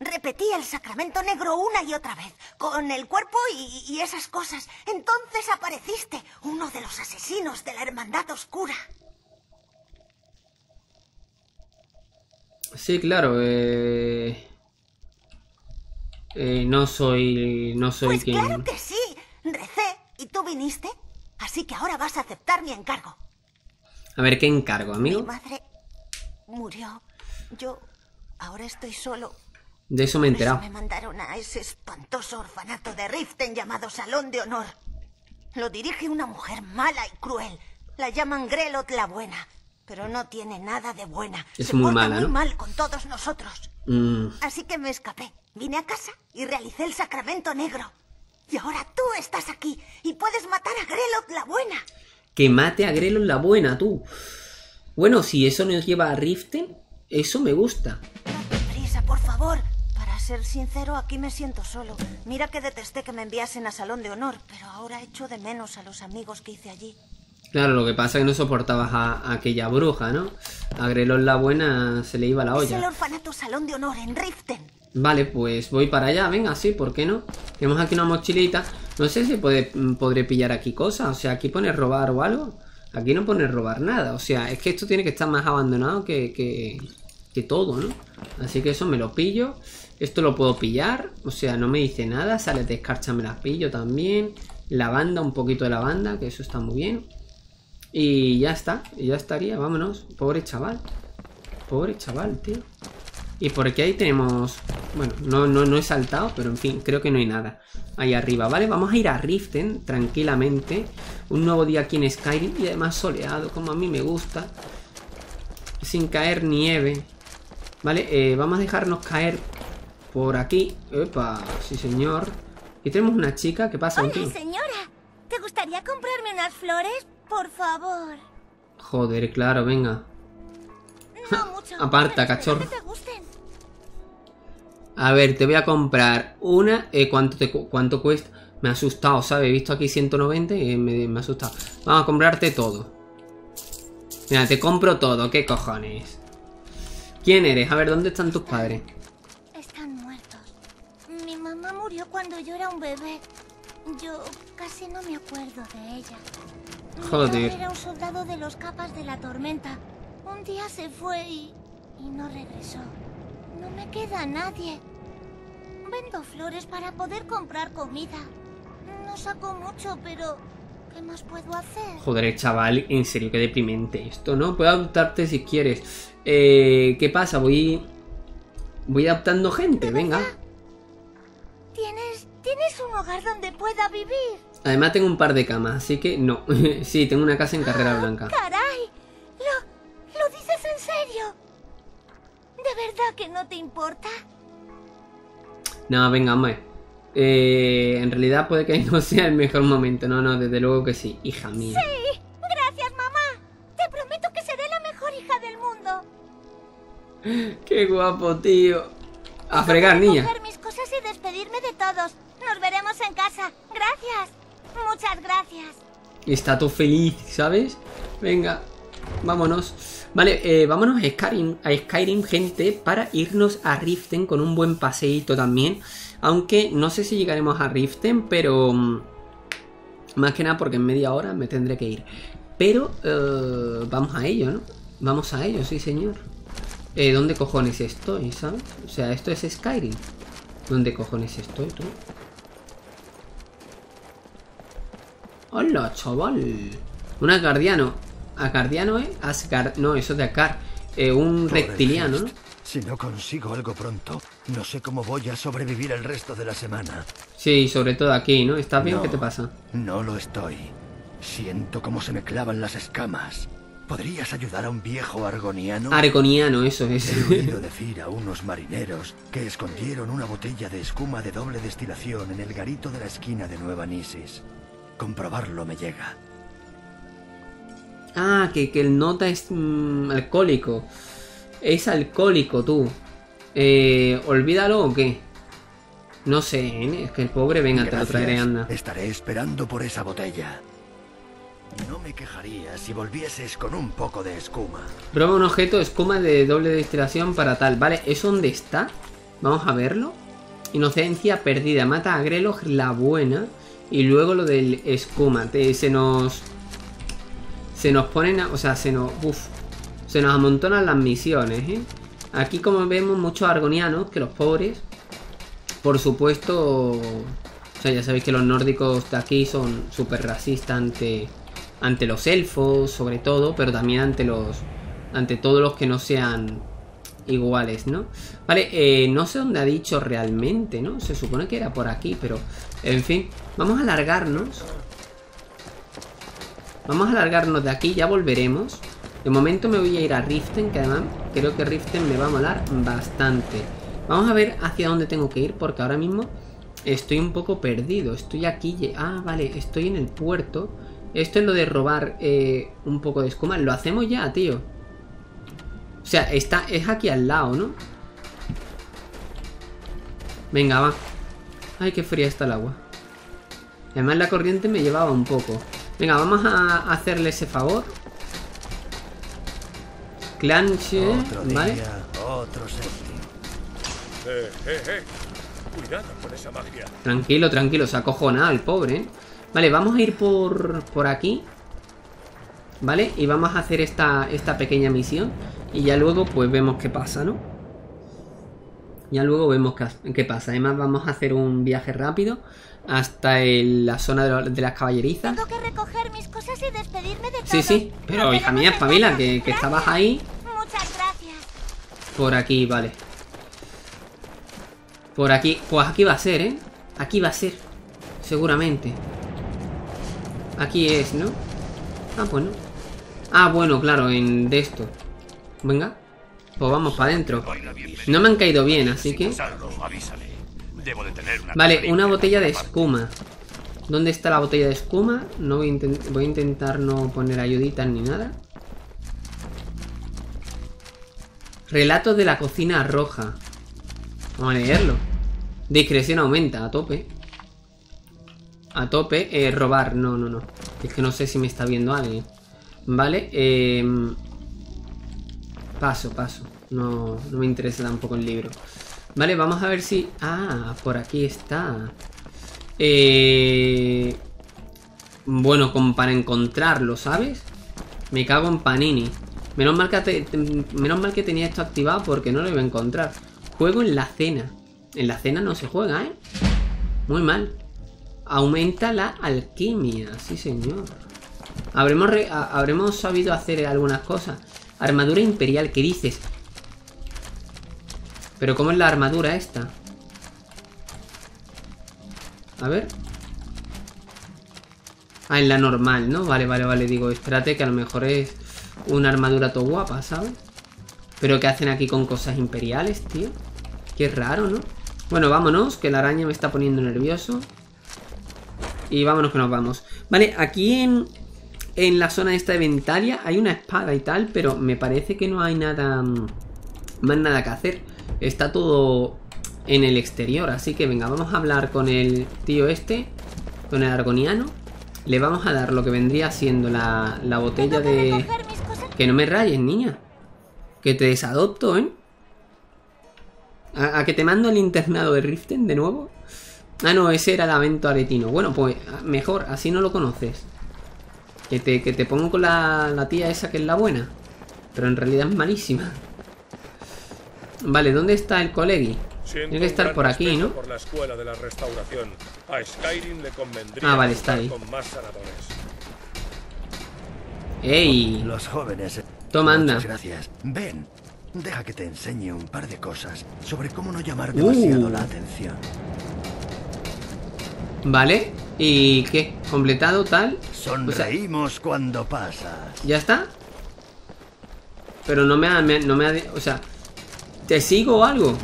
Repetí el sacramento negro una y otra vez, con el cuerpo y esas cosas. Entonces apareciste, uno de los asesinos de la hermandad oscura. Sí, claro, No soy pues quien... Claro que sí, recé. ¿Y tú viniste? Así que ahora vas a aceptar mi encargo. A ver, ¿qué encargo, amigo? Mi madre murió. Yo ahora estoy solo. De eso me he enterado. Me mandaron a ese espantoso orfanato de Riften llamado Salón de Honor. Lo dirige una mujer mala y cruel. La llaman Grelod la Buena. Pero no tiene nada de buena. Se porta muy mala, ¿no? Mal con todos nosotros. Así que me escapé. Vine a casa y realicé el sacramento negro. Y ahora tú estás aquí y puedes matar a Grelod la Buena. Que mate a Grelod la Buena, tú. Bueno, si eso nos lleva a Riften, eso me gusta. Date prisa, por favor. Para ser sincero, aquí me siento solo. Mira que detesté que me enviasen a Salón de Honor, pero ahora echo de menos a los amigos que hice allí. Claro, lo que pasa es que no soportabas a aquella bruja, ¿no? A Grelod la Buena se le iba la olla. Es el orfanato Salón de Honor en Riften. Vale, pues voy para allá, venga, sí, ¿por qué no? Tenemos aquí una mochilita. No sé si podré pillar aquí cosas. O sea, aquí pone robar o algo. Aquí no pone robar nada. O sea, es que esto tiene que estar más abandonado que todo, ¿no? Así que eso me lo pillo. Esto lo puedo pillar. O sea, no me dice nada. Sales de escarcha me las pillo también. Lavanda, un poquito de lavanda, que eso está muy bien. Y ya está. Ya estaría, vámonos. Pobre chaval. Pobre chaval, tío. Y por aquí ahí tenemos... Bueno, no he saltado, pero en fin, creo que no hay nada ahí arriba, ¿vale? Vamos a ir a Riften tranquilamente. Un nuevo día aquí en Skyrim y además soleado, como a mí me gusta. Sin caer nieve. Vale, vamos a dejarnos caer por aquí. Epa, sí señor. Y tenemos una chica que pasa. Hola, señora. ¿Te gustaría comprarme unas flores? Por favor. Joder, claro, venga. No mucho. Aparta, cachorro. A ver, te voy a comprar una. ¿Cuánto cuesta? Me ha asustado, ¿sabes? He visto aquí 190 y me ha asustado. Vamos a comprarte todo. Mira, te compro todo. ¿Qué cojones? ¿Quién eres? A ver, ¿dónde están tus padres? Están muertos. Mi mamá murió cuando yo era un bebé. Yo casi no me acuerdo de ella. Joder. Era un soldado de los Capas de la Tormenta. Un día se fue y no regresó. No me queda nadie. Vendo flores para poder comprar comida. No saco mucho, pero ¿qué más puedo hacer? Joder, chaval, en serio, qué deprimente esto, ¿no? Puedo adoptarte si quieres. ¿Qué pasa? Voy adoptando gente, venga. ¿Tienes un hogar donde pueda vivir? Además tengo un par de camas, así que no. Sí, tengo una casa en Carrera Blanca. ¡Caray! ¿Lo dices en serio? ¿De verdad que no te importa? No, venga, hombre. En realidad puede que no sea el mejor momento. No, no, desde luego que sí, hija mía. Sí, gracias, mamá. Te prometo que seré la mejor hija del mundo. Qué guapo, tío. A fregar, niña. Voy a coger mis cosas y despedirme de todos. Nos veremos en casa. Gracias. Muchas gracias. Está todo feliz, ¿sabes? Venga, vámonos. Vale, vámonos a Skyrim, gente, para irnos a Riften con un buen paseíto también. Aunque no sé si llegaremos a Riften, pero más que nada porque en media hora me tendré que ir. Pero vamos a ello, ¿no? Vamos a ello, sí, señor. ¿Dónde cojones estoy, sabes? O sea, esto es Skyrim. ¿Dónde cojones estoy, tú? ¡Hola, chaval! Un asgardiano. ¿Asgardiano, eh? Asgard... No, eso es de Asgard. Un reptiliano, ¿no? Si no consigo algo pronto, no sé cómo voy a sobrevivir el resto de la semana. Sí, sobre todo aquí, ¿no? ¿Estás bien? No, ¿qué te pasa? No lo estoy. Siento como se me clavan las escamas. ¿Podrías ayudar a un viejo argoniano? Argoniano, eso es. He oído decir a unos marineros que escondieron una botella de espuma de doble destilación en el garito de la esquina de Nueva Nisis. Comprobarlo me llega. Ah, que el nota es alcohólico. Es alcohólico, tú. ¿Olvídalo o qué? No sé, ¿eh? Es que el pobre, venga, gracias, te lo traeré, anda. Estaré esperando por esa botella. No me quejaría si volvieses con un poco de escuma. Prueba un objeto de escuma de doble destilación para tal. Vale, ¿eso dónde está? Vamos a verlo. Inocencia perdida. Mata a Grelod la buena. Y luego lo del escuma. Se nos ponen... O sea, se nos amontonan las misiones, ¿eh? Aquí, como vemos, muchos argonianos, que los pobres... Por supuesto... O sea, ya sabéis que los nórdicos de aquí son súper racistas ante los elfos, sobre todo, pero también ante todos los que no sean iguales, ¿no? Vale, no sé dónde ha dicho realmente, ¿no? Se supone que era por aquí, pero... En fin, vamos a alargarnos. Vamos a alargarnos de aquí, ya volveremos. De momento me voy a ir a Riften, que además creo que Riften me va a molar bastante. Vamos a ver hacia dónde tengo que ir, porque ahora mismo estoy un poco perdido. Estoy aquí... Ah, vale, estoy en el puerto... Esto es lo de robar un poco de escuma. Lo hacemos ya, tío. O sea, es aquí al lado, ¿no? Venga, va. Ay, qué fría está el agua. Además la corriente me llevaba un poco. Venga, vamos a hacerle ese favor. Clanche, ¿vale? Cuidado con esa magia. Tranquilo, tranquilo. Se ha acojonado el pobre, ¿eh? Vale, vamos a ir por aquí. Vale, y vamos a hacer esta pequeña misión. Y ya luego pues vemos qué pasa, ¿no? Ya luego vemos qué pasa. Además vamos a hacer un viaje rápido hasta la zona de las caballerizas. Tengo que recoger mis cosas y despedirme de todos. Sí, sí, pero hija mía, espabila, que estabas ahí. Muchas gracias. Por aquí, vale. Por aquí, pues aquí va a ser, ¿eh? Aquí va a ser, seguramente. Aquí es, ¿no? Ah, bueno. Ah, bueno, claro, en de esto. Venga, pues vamos para adentro. No me han caído bien, así que Debo de tener una una botella de espuma. ¿Dónde está la botella de espuma? No voy a, voy a intentar no poner ayuditas ni nada. Relato de la cocina roja. Vamos a leerlo. Discreción aumenta, a tope. A tope. Robar, no, no, no. Es que no sé si me está viendo alguien. Vale, paso, paso. No, no me interesa tampoco el libro. Vale, vamos a ver si... Ah, por aquí está. Bueno, como para encontrarlo, ¿sabes? Me cago en Panini. Menos mal que, menos mal que tenía esto activado porque no lo iba a encontrar. Juego en la cena. En la cena no se juega, ¿eh? Muy mal. Aumenta la alquimia. Sí, señor. Habremos sabido hacer algunas cosas. Armadura imperial, ¿qué dices? Pero ¿cómo es la armadura esta? A ver. Ah, en la normal, ¿no? Vale, vale, vale. Digo, espérate, que a lo mejor es una armadura todo guapa, ¿sabes? Pero ¿qué hacen aquí con cosas imperiales, tío? Qué raro, ¿no? Bueno, vámonos, que la araña me está poniendo nervioso. Y vámonos que nos vamos. Vale, aquí en la zona esta de Ventalia hay una espada y tal, pero me parece que no hay nada más nada que hacer. Está todo en el exterior, así que venga, vamos a hablar con el tío este, con el argoniano. Le vamos a dar lo que vendría siendo la botella de... Que no me rayes, niña. Que te desadopto, ¿eh? ¿A que te mando el internado de Riften de nuevo? Ah, no, ese era el Aventus Aretino. Bueno, pues mejor, así no lo conoces. Que te pongo con la tía esa que es la buena. Pero en realidad es malísima. Vale, ¿dónde está el colegui? Tiene que estar por aquí, ¿no? Por la escuela de la restauración. A Skyrim le convendría vale, está ahí. ¡Ey! Los jóvenes. Toma, anda. Gracias. Ven, deja que te enseñe un par de cosas sobre cómo no llamar demasiado la atención. Vale, ¿y qué? ¿Completado tal? Sonreímos cuando pasas. ¿Ya está? Pero no me ha... O sea... ¿Te sigo o algo?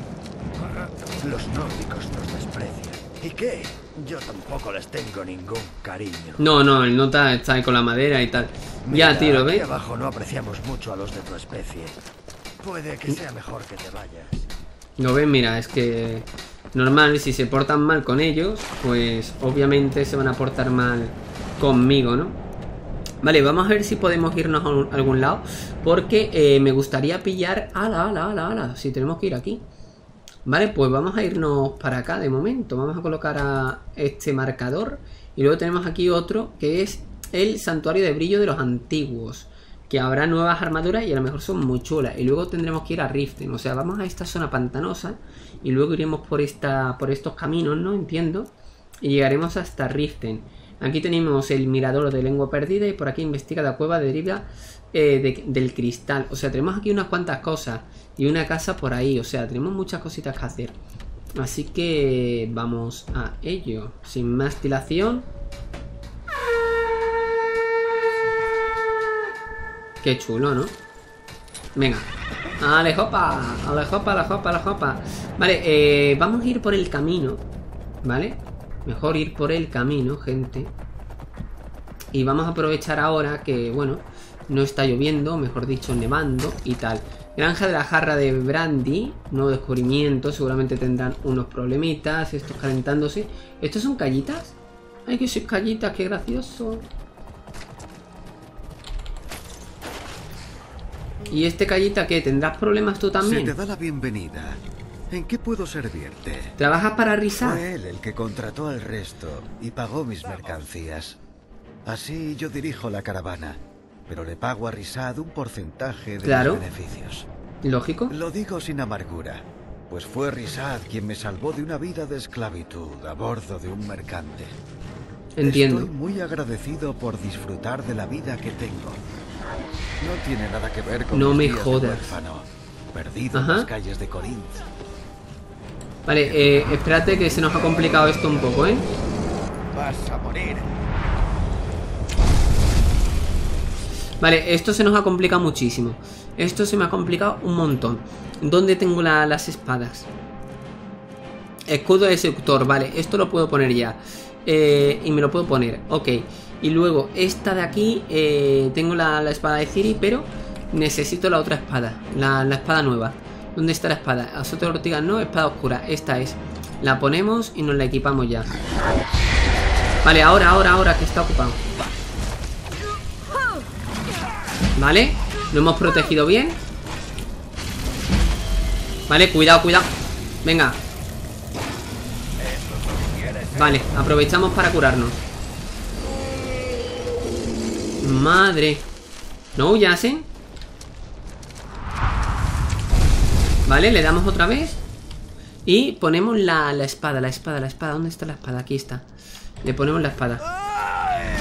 Los nórdicos nos desprecian. ¿Y qué? Yo tampoco les tengo ningún cariño. No, no, el nota está ahí con la madera y tal. Mira, ya tiro, ¿ves? Abajo no apreciamos mucho a los de tu especie. Puede que sea mejor que te vayas. ¿No ves? Mira, es que... Normal, si se portan mal con ellos, pues obviamente se van a portar mal conmigo, ¿no? Vale, vamos a ver si podemos irnos a algún lado. Porque me gustaría pillar... ¡Ala! Si tenemos que ir aquí. Vale, pues vamos a irnos para acá de momento. Vamos a colocar a este marcador. Y luego tenemos aquí otro que es el santuario de brillo de los antiguos. Que habrá nuevas armaduras y a lo mejor son muy chulas. Y luego tendremos que ir a Riften. O sea, vamos a esta zona pantanosa. Y luego iremos por estos caminos, ¿no? Entiendo. Y llegaremos hasta Riften. Aquí tenemos el mirador de lengua perdida y por aquí investiga la cueva deriva del cristal. O sea, tenemos aquí unas cuantas cosas y una casa por ahí. O sea, tenemos muchas cositas que hacer. Así que vamos a ello. Sin más dilación. Qué chulo, ¿no? Venga. ¡Alejopa! ¡Alejopa, alejopa, alejopa! Vale, vamos a ir por el camino. ¿Vale? Mejor ir por el camino, gente. Y vamos a aprovechar ahora que, bueno, no está lloviendo, mejor dicho, nevando y tal. Granja de la jarra de brandy, nuevo descubrimiento. Seguramente tendrán unos problemitas. Estos calentándose. ¿Estos son callitas? ¡Ay, que sois callitas! ¡Qué gracioso! ¿Y este callita qué? ¿Tendrás problemas tú también? Se te da la bienvenida. ¿En qué puedo servirte? ¿Trabajas para Rizad? Fue él el que contrató al resto y pagó mis mercancías. Así yo dirijo la caravana, pero le pago a Rizad un porcentaje de mis beneficios. ¿Lógico? Lo digo sin amargura, pues fue Rizad quien me salvó de una vida de esclavitud a bordo de un mercante. Entiendo. Estoy muy agradecido por disfrutar de la vida que tengo. No tiene nada que ver con mis días de huérfano, perdido en las calles de Corinth. Vale, espérate que se nos ha complicado esto un poco, ¿eh? Vas a morir. Vale, esto se nos ha complicado muchísimo. Esto se me ha complicado un montón. ¿Dónde tengo las espadas? Escudo de seductor, vale, esto lo puedo poner ya. Y me lo puedo poner, ok. Y luego esta de aquí, tengo la espada de Ciri, pero necesito la otra espada, la espada nueva. ¿Dónde está la espada? Azote de ortigas no, espada oscura, esta es. La ponemos y nos la equipamos ya. Vale, ahora que está ocupado. Vale, lo hemos protegido bien. Vale, cuidado. Venga. Vale, aprovechamos para curarnos. Madre. No huyas, ¿eh? Vale, le damos otra vez. Y ponemos la espada. ¿Dónde está la espada? Aquí está. Le ponemos la espada.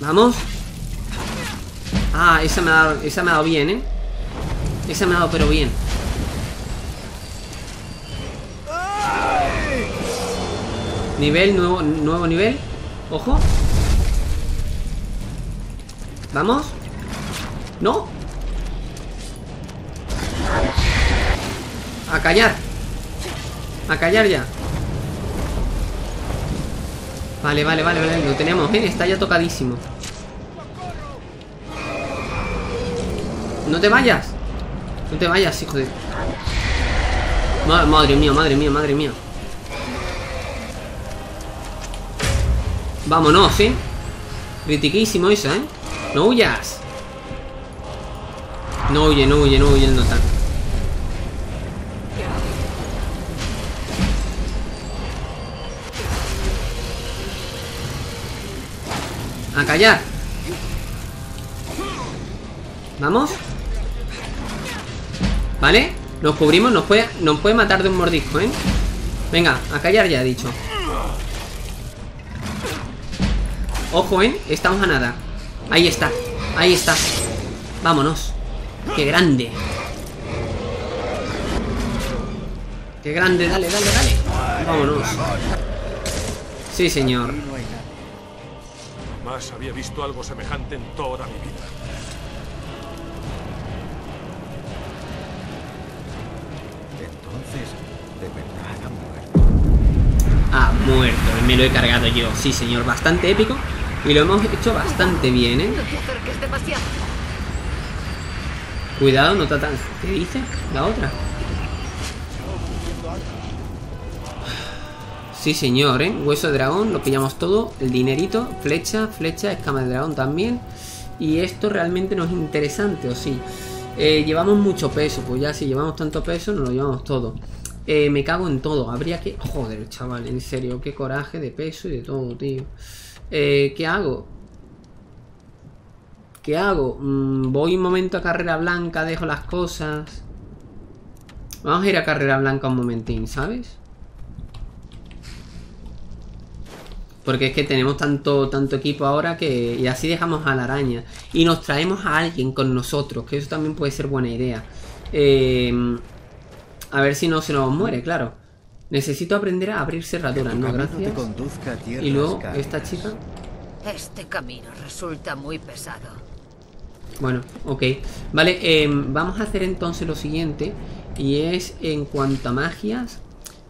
Vamos. Ah, esa me ha dado bien, ¿eh? Esa me ha dado pero bien. Nivel, nuevo nivel. Ojo. Vamos. No. A callar. A callar ya. Vale. Lo tenemos, ¿eh? Está ya tocadísimo. No te vayas. No te vayas, hijo de... Madre mía. Vámonos, ¿eh? Critiquísimo esa, ¿eh? No huyas. No huye el Notan. A callar. Vamos. Vale, nos cubrimos, nos puede matar de un mordisco, ¿eh? Venga, a callar ya, he dicho. Ojo, ¿eh? Estamos a nada. Ahí está. Vámonos. Qué grande, dale. Vámonos. Sí, señor. Más había visto algo semejante en toda mi vida. Entonces, de verdad ha muerto. Ha muerto, me lo he cargado yo. Sí, señor, bastante épico. Y lo hemos hecho bastante bien, ¿eh? No te acerques demasiado. Cuidado, no tratan. ¿Qué dice? La otra. Sí, señor, ¿eh? Hueso de dragón, lo pillamos todo. El dinerito, flecha, escama de dragón también. Y esto realmente no es interesante, ¿o sí? Llevamos mucho peso, pues ya si llevamos tanto peso, nos lo llevamos todo. Me cago en todo, habría que... Joder, chaval, en serio, qué coraje de peso y de todo, tío. ¿Qué hago? Voy un momento a Carrera Blanca, dejo las cosas. Vamos a ir a Carrera Blanca un momentín, ¿sabes? Porque es que tenemos tanto equipo ahora que... Y así dejamos a la araña. Y nos traemos a alguien con nosotros, que eso también puede ser buena idea. A ver si no se nos muere, claro. Necesito aprender a abrir cerraduras, ¿no? Gracias. Y luego, esta chica... Este camino resulta muy pesado. Bueno, ok. Vale, vamos a hacer entonces lo siguiente. Y es, en cuanto a magias,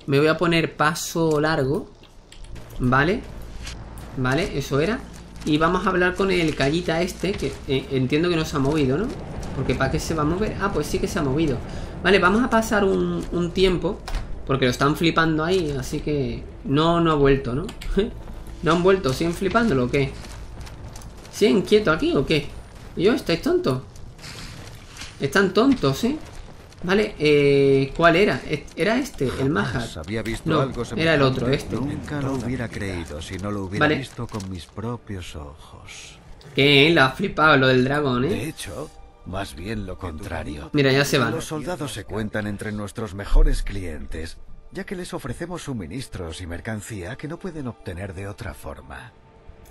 me voy a poner paso largo. Vale, eso era. Y vamos a hablar con el callita este, que entiendo que no se ha movido, ¿no? Porque ¿para qué se va a mover? Ah, pues sí que se ha movido. Vale, vamos a pasar un tiempo, porque lo están flipando ahí, así que... No ha vuelto, ¿no? ¿No han vuelto? ¿Siguen flipándolo o qué? ¿Siguen quietos aquí o qué? Yo, ¿estáis tontos? Están tontos, ¿eh? Vale, ¿cuál era? ¿Era este, el Majar? No, era el otro, este. Nunca lo hubiera creído si no lo hubiera visto con mis propios ojos. ¿Qué? Lo ha flipado lo del dragón, ¿eh? De hecho, más bien lo contrario. Mira, ya se van. Los soldados se cuentan entre nuestros mejores clientes, ya que les ofrecemos suministros y mercancía que no pueden obtener de otra forma.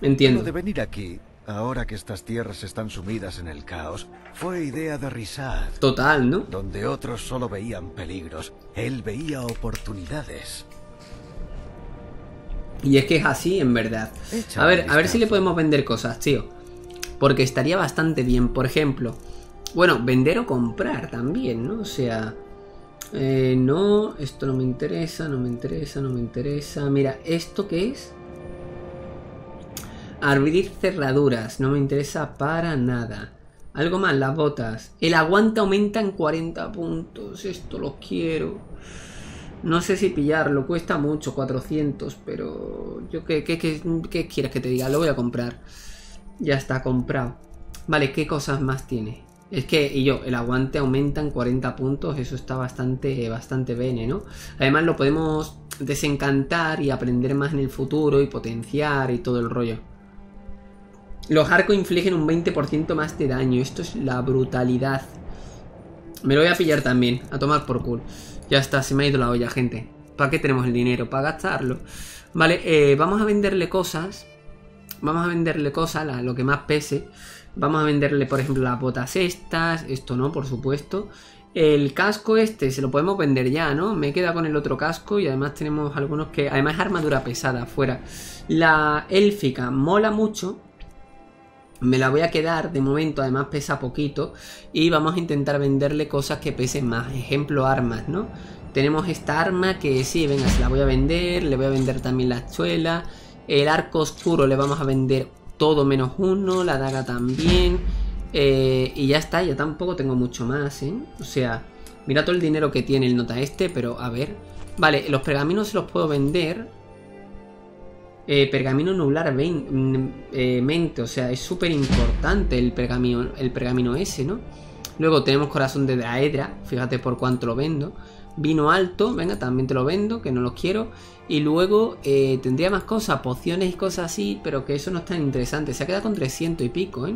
Entiendo. Lo de venir aquí, ahora que estas tierras están sumidas en el caos, fue idea de Rizad. Total, ¿no? Donde otros solo veían peligros, él veía oportunidades. Y es que es así, en verdad. A ver si le podemos vender cosas, tío. Porque estaría bastante bien. Por ejemplo, Bueno, vender o comprar también, ¿no? O sea... no, esto no me interesa, no me interesa. Mira, ¿esto qué es? Abrir cerraduras, no me interesa para nada. Algo más, las botas. El aguante aumenta en 40 puntos, esto lo quiero. No sé si pillarlo, cuesta mucho, 400, pero... yo ¿qué quieres que te diga? Lo voy a comprar. Ya está, comprado. Vale, ¿qué cosas más tiene? Es que, y yo, el aguante aumenta en 40 puntos, eso está bastante bene, ¿no? Además lo podemos desencantar y aprender más en el futuro y potenciar y todo el rollo. Los arcos infligen un 20% más de daño, esto es la brutalidad. Me lo voy a pillar también, a tomar por culo. Ya está, se me ha ido la olla, gente. ¿Para qué tenemos el dinero? Para gastarlo. Vale, vamos a venderle cosas. Vamos a venderle cosas, lo que más pese. Vamos a venderle, por ejemplo, las botas estas. Esto no, por supuesto. El casco este se lo podemos vender ya, ¿no? Me queda con el otro casco y además tenemos algunos que... Además armadura pesada fuera. La élfica mola mucho. Me la voy a quedar de momento, además pesa poquito. Y vamos a intentar venderle cosas que pesen más. Ejemplo, armas, ¿no? Tenemos esta arma que sí, venga, se la voy a vender. Le voy a vender también la chuela. El arco oscuro le vamos a vender todo menos uno, la daga también. Y ya está, ya tampoco tengo mucho más, ¿eh? O sea, mira todo el dinero que tiene el nota este, pero a ver. Vale, los pergaminos se los puedo vender. Pergamino nublar mente, o sea, es súper importante el pergamino ese, ¿no? Luego tenemos corazón de Daedra, fíjate por cuánto lo vendo. Vino alto, venga, también te lo vendo, que no los quiero. Y luego tendría más cosas, pociones y cosas así, pero que eso no es tan interesante. Se ha quedado con 300 y pico, ¿eh?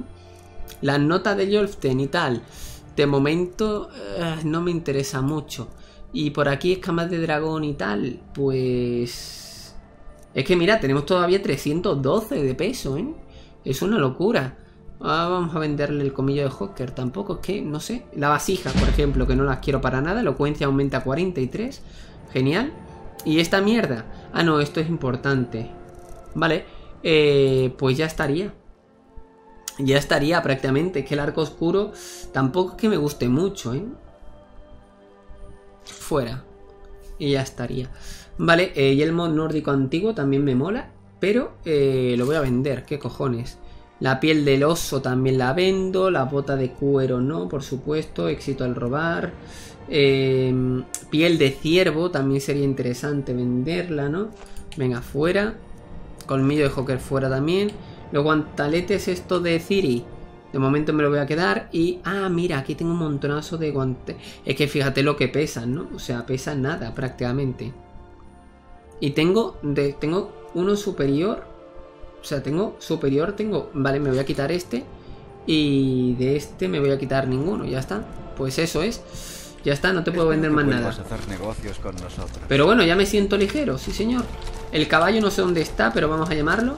Las notas de Ulfric y tal, de momento no me interesa mucho. Y por aquí escamas de dragón y tal, pues... Es que mira, tenemos todavía 312 de peso, ¿eh? Es una locura. Ah, vamos a venderle el comillo de Hawker. Tampoco, es que, no sé. La vasija, por ejemplo, que no las quiero para nada. Elocuencia aumenta a 43. Genial. Y esta mierda. Ah, no, esto es importante. Vale, pues ya estaría. Ya estaría prácticamente. Es que el arco oscuro tampoco es que me guste mucho, ¿eh? Fuera. Y ya estaría. Vale, y el mod nórdico antiguo también me mola. Pero lo voy a vender, qué cojones. La piel del oso también la vendo. La bota de cuero no, por supuesto. Éxito al robar. Piel de ciervo también sería interesante venderla, ¿no? Venga, fuera. Colmillo de Joker fuera también. Los guantaletes esto de Ciri. De momento me lo voy a quedar. Y, ah, mira, aquí tengo un montonazo de guantes. Es que fíjate lo que pesan, ¿no? O sea, pesan nada prácticamente. Y tengo uno superior. O sea, tengo superior, Vale, me voy a quitar este. Y de este me voy a quitar ninguno, ya está. Pues eso es. Ya está, no te puedo vender más nada. Hacer negocios con nosotros. Pero bueno, ya me siento ligero, sí señor. El caballo no sé dónde está, pero vamos a llamarlo.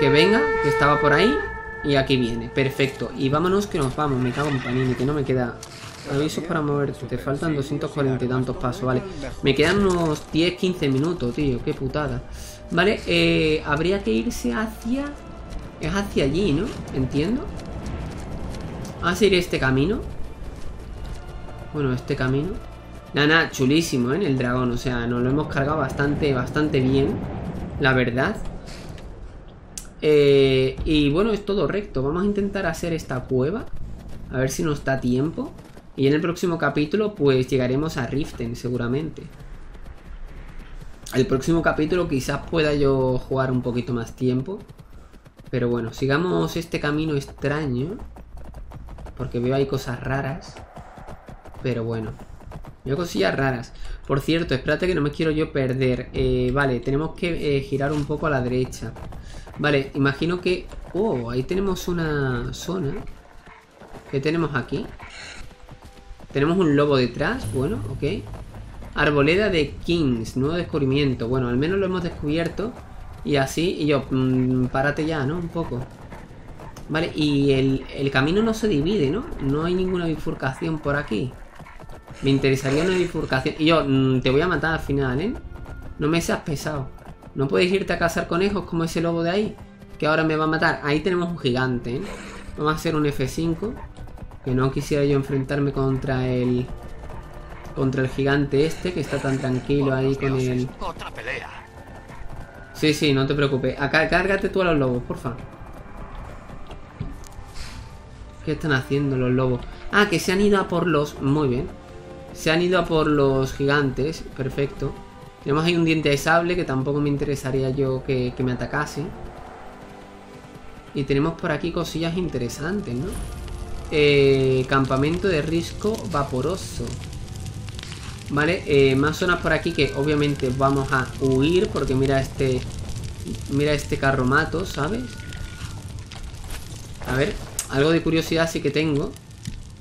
Que venga, que estaba por ahí. Y aquí viene, perfecto. Y vámonos que nos vamos, me cago en Panini, que no me queda... Avisos para moverte, te faltan 240 y tantos pasos, vale. Me quedan unos 10-15 minutos, tío, qué putada. Vale, habría que irse hacia... Es hacia allí, ¿no? Entiendo. ¿Va a ir este camino? Bueno, este camino. Nada, chulísimo, ¿eh? El dragón, o sea, nos lo hemos cargado bastante bien, la verdad. Y bueno, es todo recto. Vamos a intentar hacer esta cueva. A ver si nos da tiempo. Y en el próximo capítulo, pues llegaremos a Riften, seguramente. El próximo capítulo quizás pueda yo jugar un poquito más tiempo. Pero bueno, sigamos este camino extraño. Porque veo ahí cosas raras. Pero bueno. Veo cosillas raras. Por cierto, espérate que no me quiero yo perder. Vale, tenemos que girar un poco a la derecha. Vale, imagino que... Oh, ahí tenemos una zona. ¿Qué tenemos aquí? Tenemos un lobo detrás, bueno, ok. Arboleda de Kings, nuevo descubrimiento. Bueno, al menos lo hemos descubierto. Y así, y yo, párate ya, ¿no? Un poco. Vale, y el camino no se divide, ¿no? No hay ninguna bifurcación por aquí. Me interesaría una bifurcación. Y yo, te voy a matar al final, ¿eh? No me seas pesado. No puedes irte a cazar conejos como ese lobo de ahí, que ahora me va a matar. Ahí tenemos un gigante, ¿eh? Vamos a hacer un F5. Que no quisiera yo enfrentarme contra el... contra el gigante este, que está tan tranquilo ahí con el... Otra pelea. Sí, sí, no te preocupes. Acá, cárgate tú a los lobos, porfa. ¿Qué están haciendo los lobos? Ah, que se han ido a por los... Muy bien. Se han ido a por los gigantes. Perfecto. Tenemos ahí un diente de sable que tampoco me interesaría yo que me atacase. Y tenemos por aquí cosillas interesantes, ¿no? Campamento de risco vaporoso. Vale, más zonas por aquí que obviamente vamos a huir. Porque mira este... mira este carromato, ¿sabes? A ver, algo de curiosidad sí que tengo.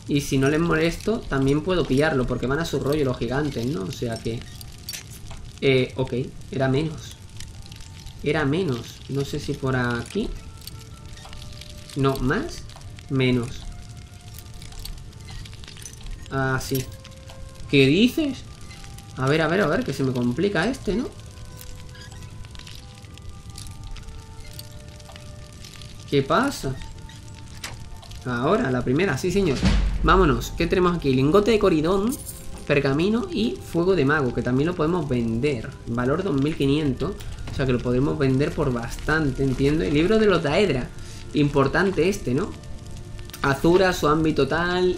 Y si no les molesto, también puedo pillarlo. Porque van a su rollo los gigantes, ¿no? O sea que... ok, era menos. Era menos. No sé si por aquí... No, más, menos. Ah, sí. ¿Qué dices? A ver, a ver, a ver, que se me complica este, ¿no? ¿Qué pasa? Ahora, la primera, sí señor. Vámonos, ¿qué tenemos aquí? Lingote de coridón, pergamino y fuego de mago, que también lo podemos vender. Valor 2500, o sea que lo podemos vender por bastante, entiendo. El libro de los Daedra, importante este, ¿no? Azura, su ámbito tal,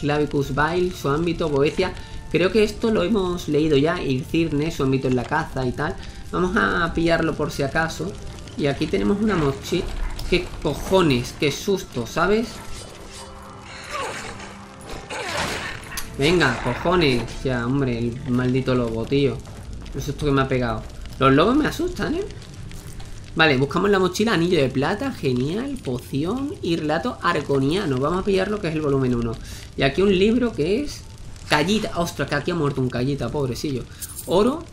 Clavicus Bile, su ámbito, Boecia. Creo que esto lo hemos leído ya. Cirne, su ámbito en la caza y tal. Vamos a pillarlo por si acaso. Y aquí tenemos una mochila. ¡Qué cojones! ¡Qué susto! ¿Sabes? Venga, cojones. Ya, hombre, el maldito lobo, tío. El susto que me ha pegado. Los lobos me asustan, ¿eh? Vale, buscamos la mochila, anillo de plata, genial, poción y relato argoniano. Vamos a pillar lo que es el volumen 1. Y aquí un libro que es... Callita, ostras, que aquí ha muerto un callita, pobrecillo. Oro,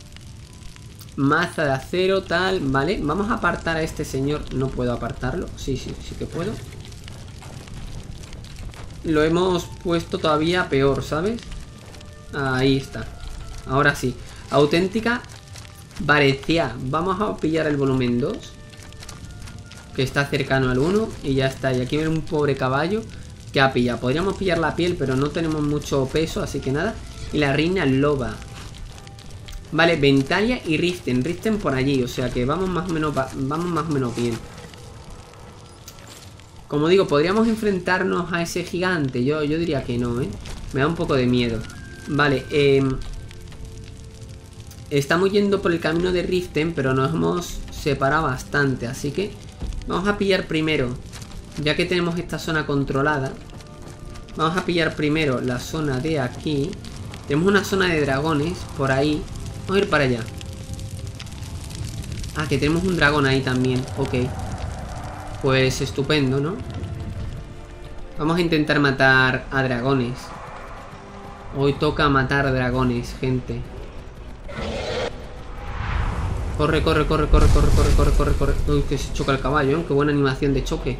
maza de acero, tal, vale. Vamos a apartar a este señor, no puedo apartarlo, sí, sí, sí que puedo. Lo hemos puesto todavía peor, ¿sabes? Ahí está, ahora sí. Auténtica... Varecia, vamos a pillar el volumen 2, que está cercano al 1, y ya está. Y aquí viene un pobre caballo que ha pillado. Podríamos pillar la piel, pero no tenemos mucho peso, así que nada. Y la reina loba. Vale, Ventalia y Riften. Riften por allí, o sea que vamos más o menos bien. Como digo, podríamos enfrentarnos a ese gigante. Yo diría que no, ¿eh? Me da un poco de miedo. Vale, estamos yendo por el camino de Riften, pero nos hemos separado bastante, así que vamos a pillar primero, ya que tenemos esta zona controlada, vamos a pillar primero la zona de aquí. Tenemos una zona de dragones por ahí, vamos a ir para allá. Ah, que tenemos un dragón ahí también, ok. Pues estupendo, ¿no? Vamos a intentar matar a dragones. Hoy toca matar dragones, gente. Corre, corre, corre, corre, corre, corre, corre, corre, corre. Uy, que se choca el caballo, ¿eh? Qué buena animación de choque.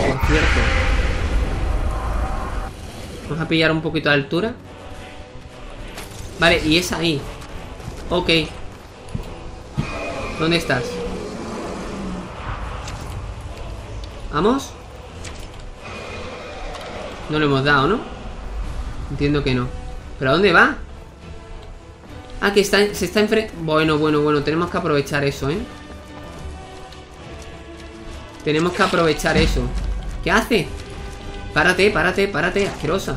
Por cierto. Vamos a pillar un poquito de altura. Vale, y es ahí. Ok. ¿Dónde estás? ¿Vamos? No lo hemos dado, ¿no? Entiendo que no. ¿Pero a dónde va? Ah, que está, se está enfrente. Bueno, bueno, bueno, tenemos que aprovechar eso, ¿eh? Tenemos que aprovechar eso. ¿Qué hace? Párate, párate, párate, asquerosa.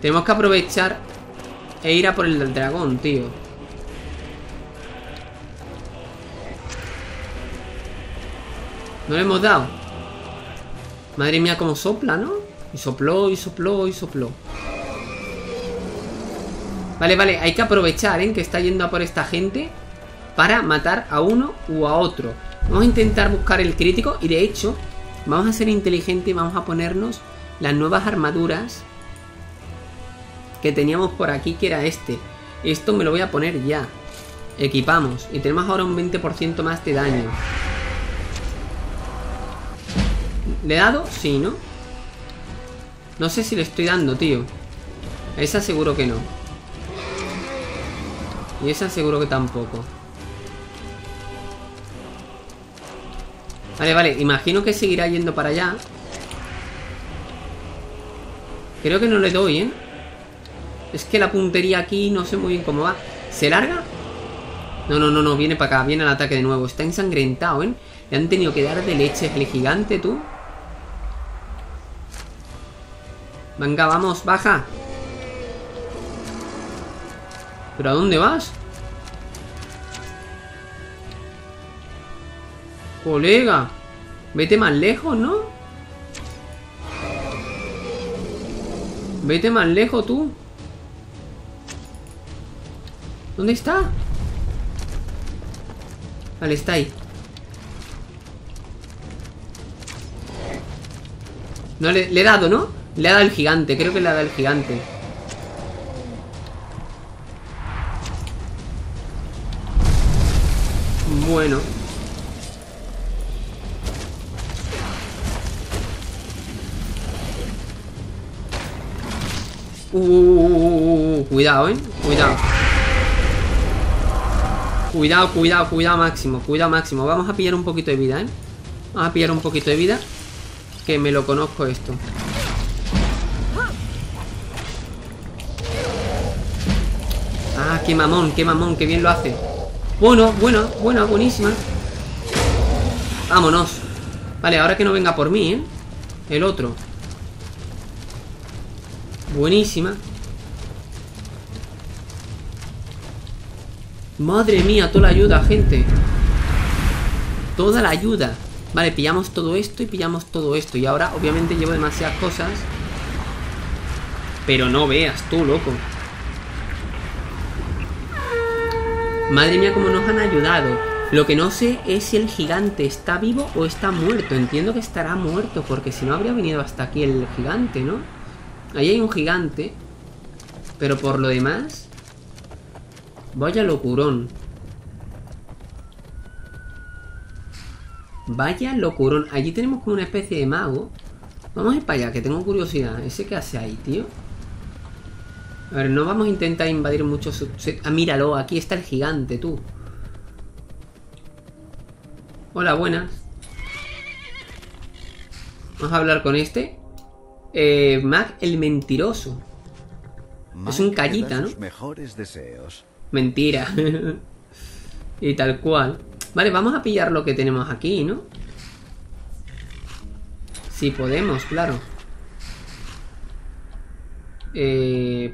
Tenemos que aprovechar e ir a por el dragón, tío. No le hemos dado. Madre mía, cómo sopla, ¿no? Y sopló, y sopló, y sopló. Vale, vale, hay que aprovechar, ¿eh? Que está yendo a por esta gente para matar a uno u a otro. Vamos a intentar buscar el crítico y de hecho vamos a ser inteligentes y vamos a ponernos las nuevas armaduras que teníamos por aquí, que era este. Esto me lo voy a poner ya. Equipamos y tenemos ahora un 20% más de daño. ¿Le he dado? Sí, ¿no? No sé si le estoy dando, tío. Esa seguro que no. Y esa seguro que tampoco. Vale, vale, imagino que seguirá yendo para allá. Creo que no le doy, ¿eh? Es que la puntería aquí no sé muy bien cómo va. ¿Se larga? No, no, no, no, viene para acá, viene al ataque de nuevo. Está ensangrentado, ¿eh? Le han tenido que dar de leche el gigante, tú. Venga, vamos, baja. ¿Pero a dónde vas? Colega, vete más lejos, ¿no? Vete más lejos, tú. ¿Dónde está? Vale, está ahí. No, le he dado, ¿no? Le ha dado el gigante, creo que le ha dado el gigante. Bueno. Cuidado, ¿eh? Cuidado. Cuidado, cuidado, cuidado máximo. Cuidado máximo. Vamos a pillar un poquito de vida, ¿eh? Vamos a pillar un poquito de vida. Que me lo conozco esto. Ah, qué mamón, qué bien lo hace. Bueno, bueno, buena, buenísima. Vámonos. Vale, ahora que no venga por mí, ¿eh? El otro. Buenísima. Madre mía, toda la ayuda, gente. Toda la ayuda. Vale, pillamos todo esto y pillamos todo esto. Y ahora, obviamente, llevo demasiadas cosas. Pero no veas tú, loco. Madre mía, cómo nos han ayudado. Lo que no sé es si el gigante está vivo o está muerto. Entiendo que estará muerto, porque si no habría venido hasta aquí el gigante, ¿no? Ahí hay un gigante. Pero por lo demás, vaya locurón. Vaya locurón. Allí tenemos como una especie de mago. Vamos a ir para allá, que tengo curiosidad. ¿Ese qué hace ahí, tío? A ver, no vamos a intentar invadir mucho su... Ah, míralo, aquí está el gigante, tú. Hola, buenas. Vamos a hablar con este. Mac el mentiroso. Mac es un callita, ¿no? Mejores deseos. Mentira. Y tal cual. Vale, vamos a pillar lo que tenemos aquí, ¿no? Si podemos, claro.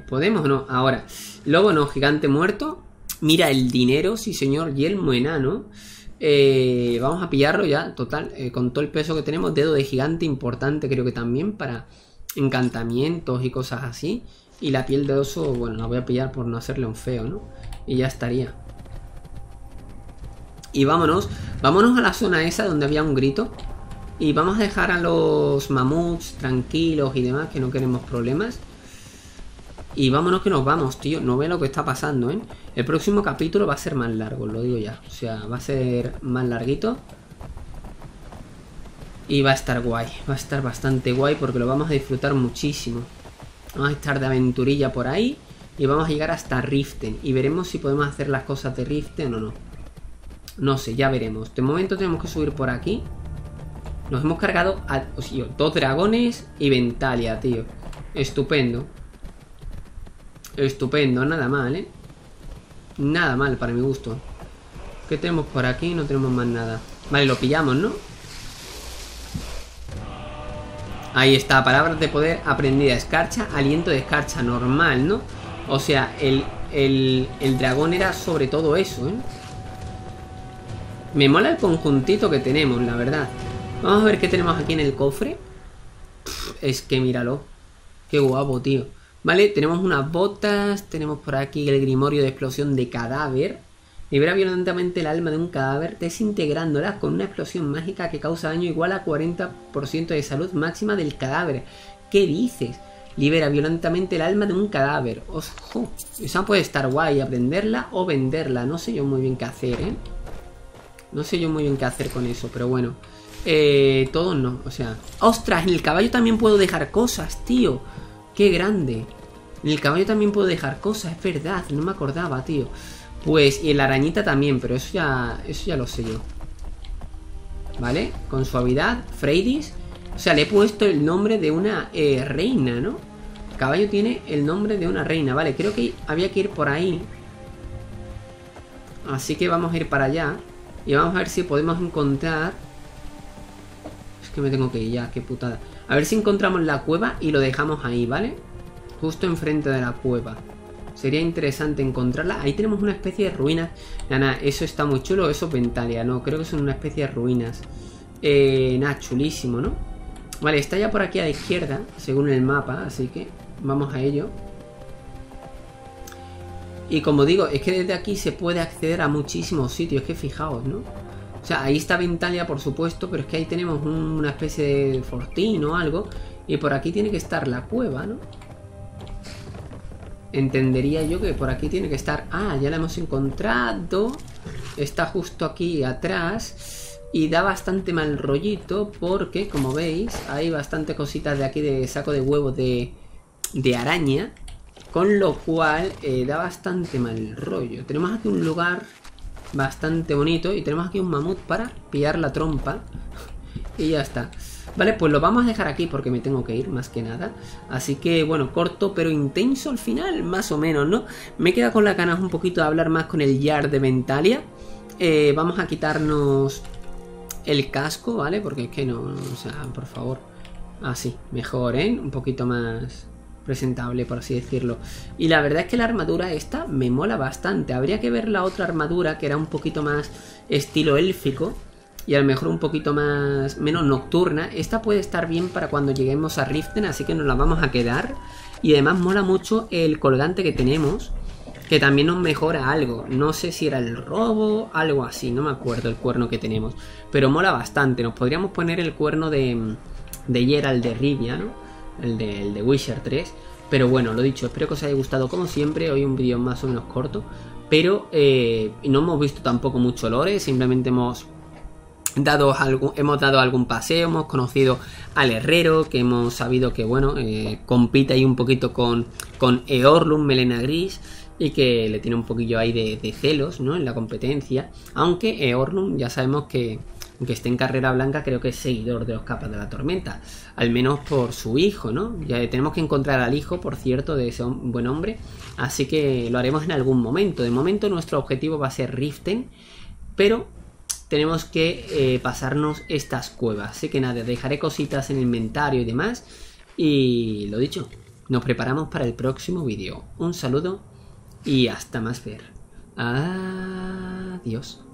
¿Podemos o no? Ahora. Lobo no, gigante muerto. Mira, el dinero, sí señor. Y el muenano. Vamos a pillarlo ya, total. Con todo el peso que tenemos. Dedo de gigante importante, creo que también para encantamientos y cosas así. Y la piel de oso, bueno, la voy a pillar por no hacerle un feo, ¿no? Y ya estaría. Y vámonos. Vámonos a la zona esa donde había un grito. Y vamos a dejar a los mamuts tranquilos y demás, que no queremos problemas. Y vámonos que nos vamos, tío. No veo lo que está pasando, ¿eh? El próximo capítulo va a ser más largo, lo digo ya. O sea, va a ser más larguito. Y va a estar guay. Va a estar bastante guay porque lo vamos a disfrutar muchísimo. Vamos a estar de aventurilla por ahí. Y vamos a llegar hasta Riften. Y veremos si podemos hacer las cosas de Riften o no. No sé, ya veremos. De momento tenemos que subir por aquí. Nos hemos cargado a, o sea, 2 dragones y Ventalia, tío. Estupendo. Estupendo, nada mal, ¿eh? Nada mal para mi gusto. ¿Qué tenemos por aquí? No tenemos más nada. Vale, lo pillamos, ¿no? Ahí está, palabras de poder aprendida. Escarcha, aliento de escarcha, normal, ¿no? O sea, el dragón era sobre todo eso, ¿eh? Me mola el conjuntito que tenemos, la verdad. Vamos a ver qué tenemos aquí en el cofre. Es que míralo. Qué guapo, tío. Vale, tenemos unas botas, tenemos por aquí el grimorio de explosión de cadáver. Libera violentamente el alma de un cadáver, desintegrándola con una explosión mágica que causa daño igual a 40% de salud máxima del cadáver. ¿Qué dices? Libera violentamente el alma de un cadáver. ¡Ojo! Esa puede estar guay, aprenderla o venderla. No sé yo muy bien qué hacer, ¿eh? No sé yo muy bien qué hacer con eso, pero bueno. Todos no, o sea... ¡Ostras! En el caballo también puedo dejar cosas, tío. ¡Qué grande! En el caballo también puedo dejar cosas, es verdad, no me acordaba, tío. Pues, y en la arañita también, pero eso ya lo sé yo. ¿vale? Con suavidad, Freydis. O sea, le he puesto el nombre de una reina, ¿no? El caballo tiene el nombre de una reina, ¿vale? Creo que había que ir por ahí. Así que vamos a ir para allá. Y vamos a ver si podemos encontrar... Es que me tengo que ir ya, qué putada. A ver si encontramos la cueva y lo dejamos ahí, ¿vale? Justo enfrente de la cueva. Sería interesante encontrarla. Ahí tenemos una especie de ruinas. Nada, eso está muy chulo. Eso es Ventalia, no, creo que son una especie de ruinas. Nada, chulísimo, ¿no? Vale, está ya por aquí a la izquierda, según el mapa, así que vamos a ello. Y como digo, es que desde aquí se puede acceder a muchísimos sitios, es que fijaos, ¿no? O sea, ahí está Ventalia, por supuesto, pero es que ahí tenemos una especie de fortín o algo. Y por aquí tiene que estar la cueva, ¿no? Entendería yo que por aquí tiene que estar... Ah, ya la hemos encontrado. Está justo aquí atrás. Y da bastante mal rollito porque, como veis, hay bastantes cositas de aquí de saco de huevos de araña. Con lo cual da bastante mal rollo. Tenemos aquí un lugar bastante bonito. Y tenemos aquí un mamut para pillar la trompa. Y ya está. Vale, pues lo vamos a dejar aquí porque me tengo que ir, más que nada. Así que, bueno, corto pero intenso al final, más o menos, ¿no? Me he quedado con las ganas un poquito de hablar más con el Yarl de Ventalia. Vamos a quitarnos el casco, ¿vale? Porque es que no, o sea, por favor. Así, mejor, ¿eh? Un poquito más presentable, por así decirlo. Y la verdad es que la armadura esta me mola bastante. Habría que ver la otra armadura que era un poquito más estilo élfico. Y a lo mejor un poquito más... menos nocturna. Esta puede estar bien para cuando lleguemos a Riften. Así que nos la vamos a quedar. Y además mola mucho el colgante que tenemos. Que también nos mejora algo. No sé si era el robo. Algo así. No me acuerdo el cuerno que tenemos. Pero mola bastante. Nos podríamos poner el cuerno de Geralt de Rivia, ¿no? El de Witcher 3. Pero bueno, lo dicho. Espero que os haya gustado como siempre. Hoy un vídeo más o menos corto. Pero no hemos visto tampoco mucho lore. Simplemente hemos dado algún paseo, hemos conocido al herrero, que hemos sabido que, bueno, compite ahí un poquito con Eorlund, melena gris, y que le tiene un poquillo ahí de celos, ¿no? En la competencia, aunque Eorlund ya sabemos que, aunque esté en Carrera Blanca, creo que es seguidor de los Capas de la Tormenta, al menos por su hijo, ¿no? Ya tenemos que encontrar al hijo, por cierto, de ese buen hombre, así que lo haremos en algún momento. De momento nuestro objetivo va a ser Riften, pero... tenemos que pasarnos estas cuevas. Así que nada, dejaré cositas en el inventario y demás. Y lo dicho, nos preparamos para el próximo vídeo. Un saludo y hasta más ver. Adiós.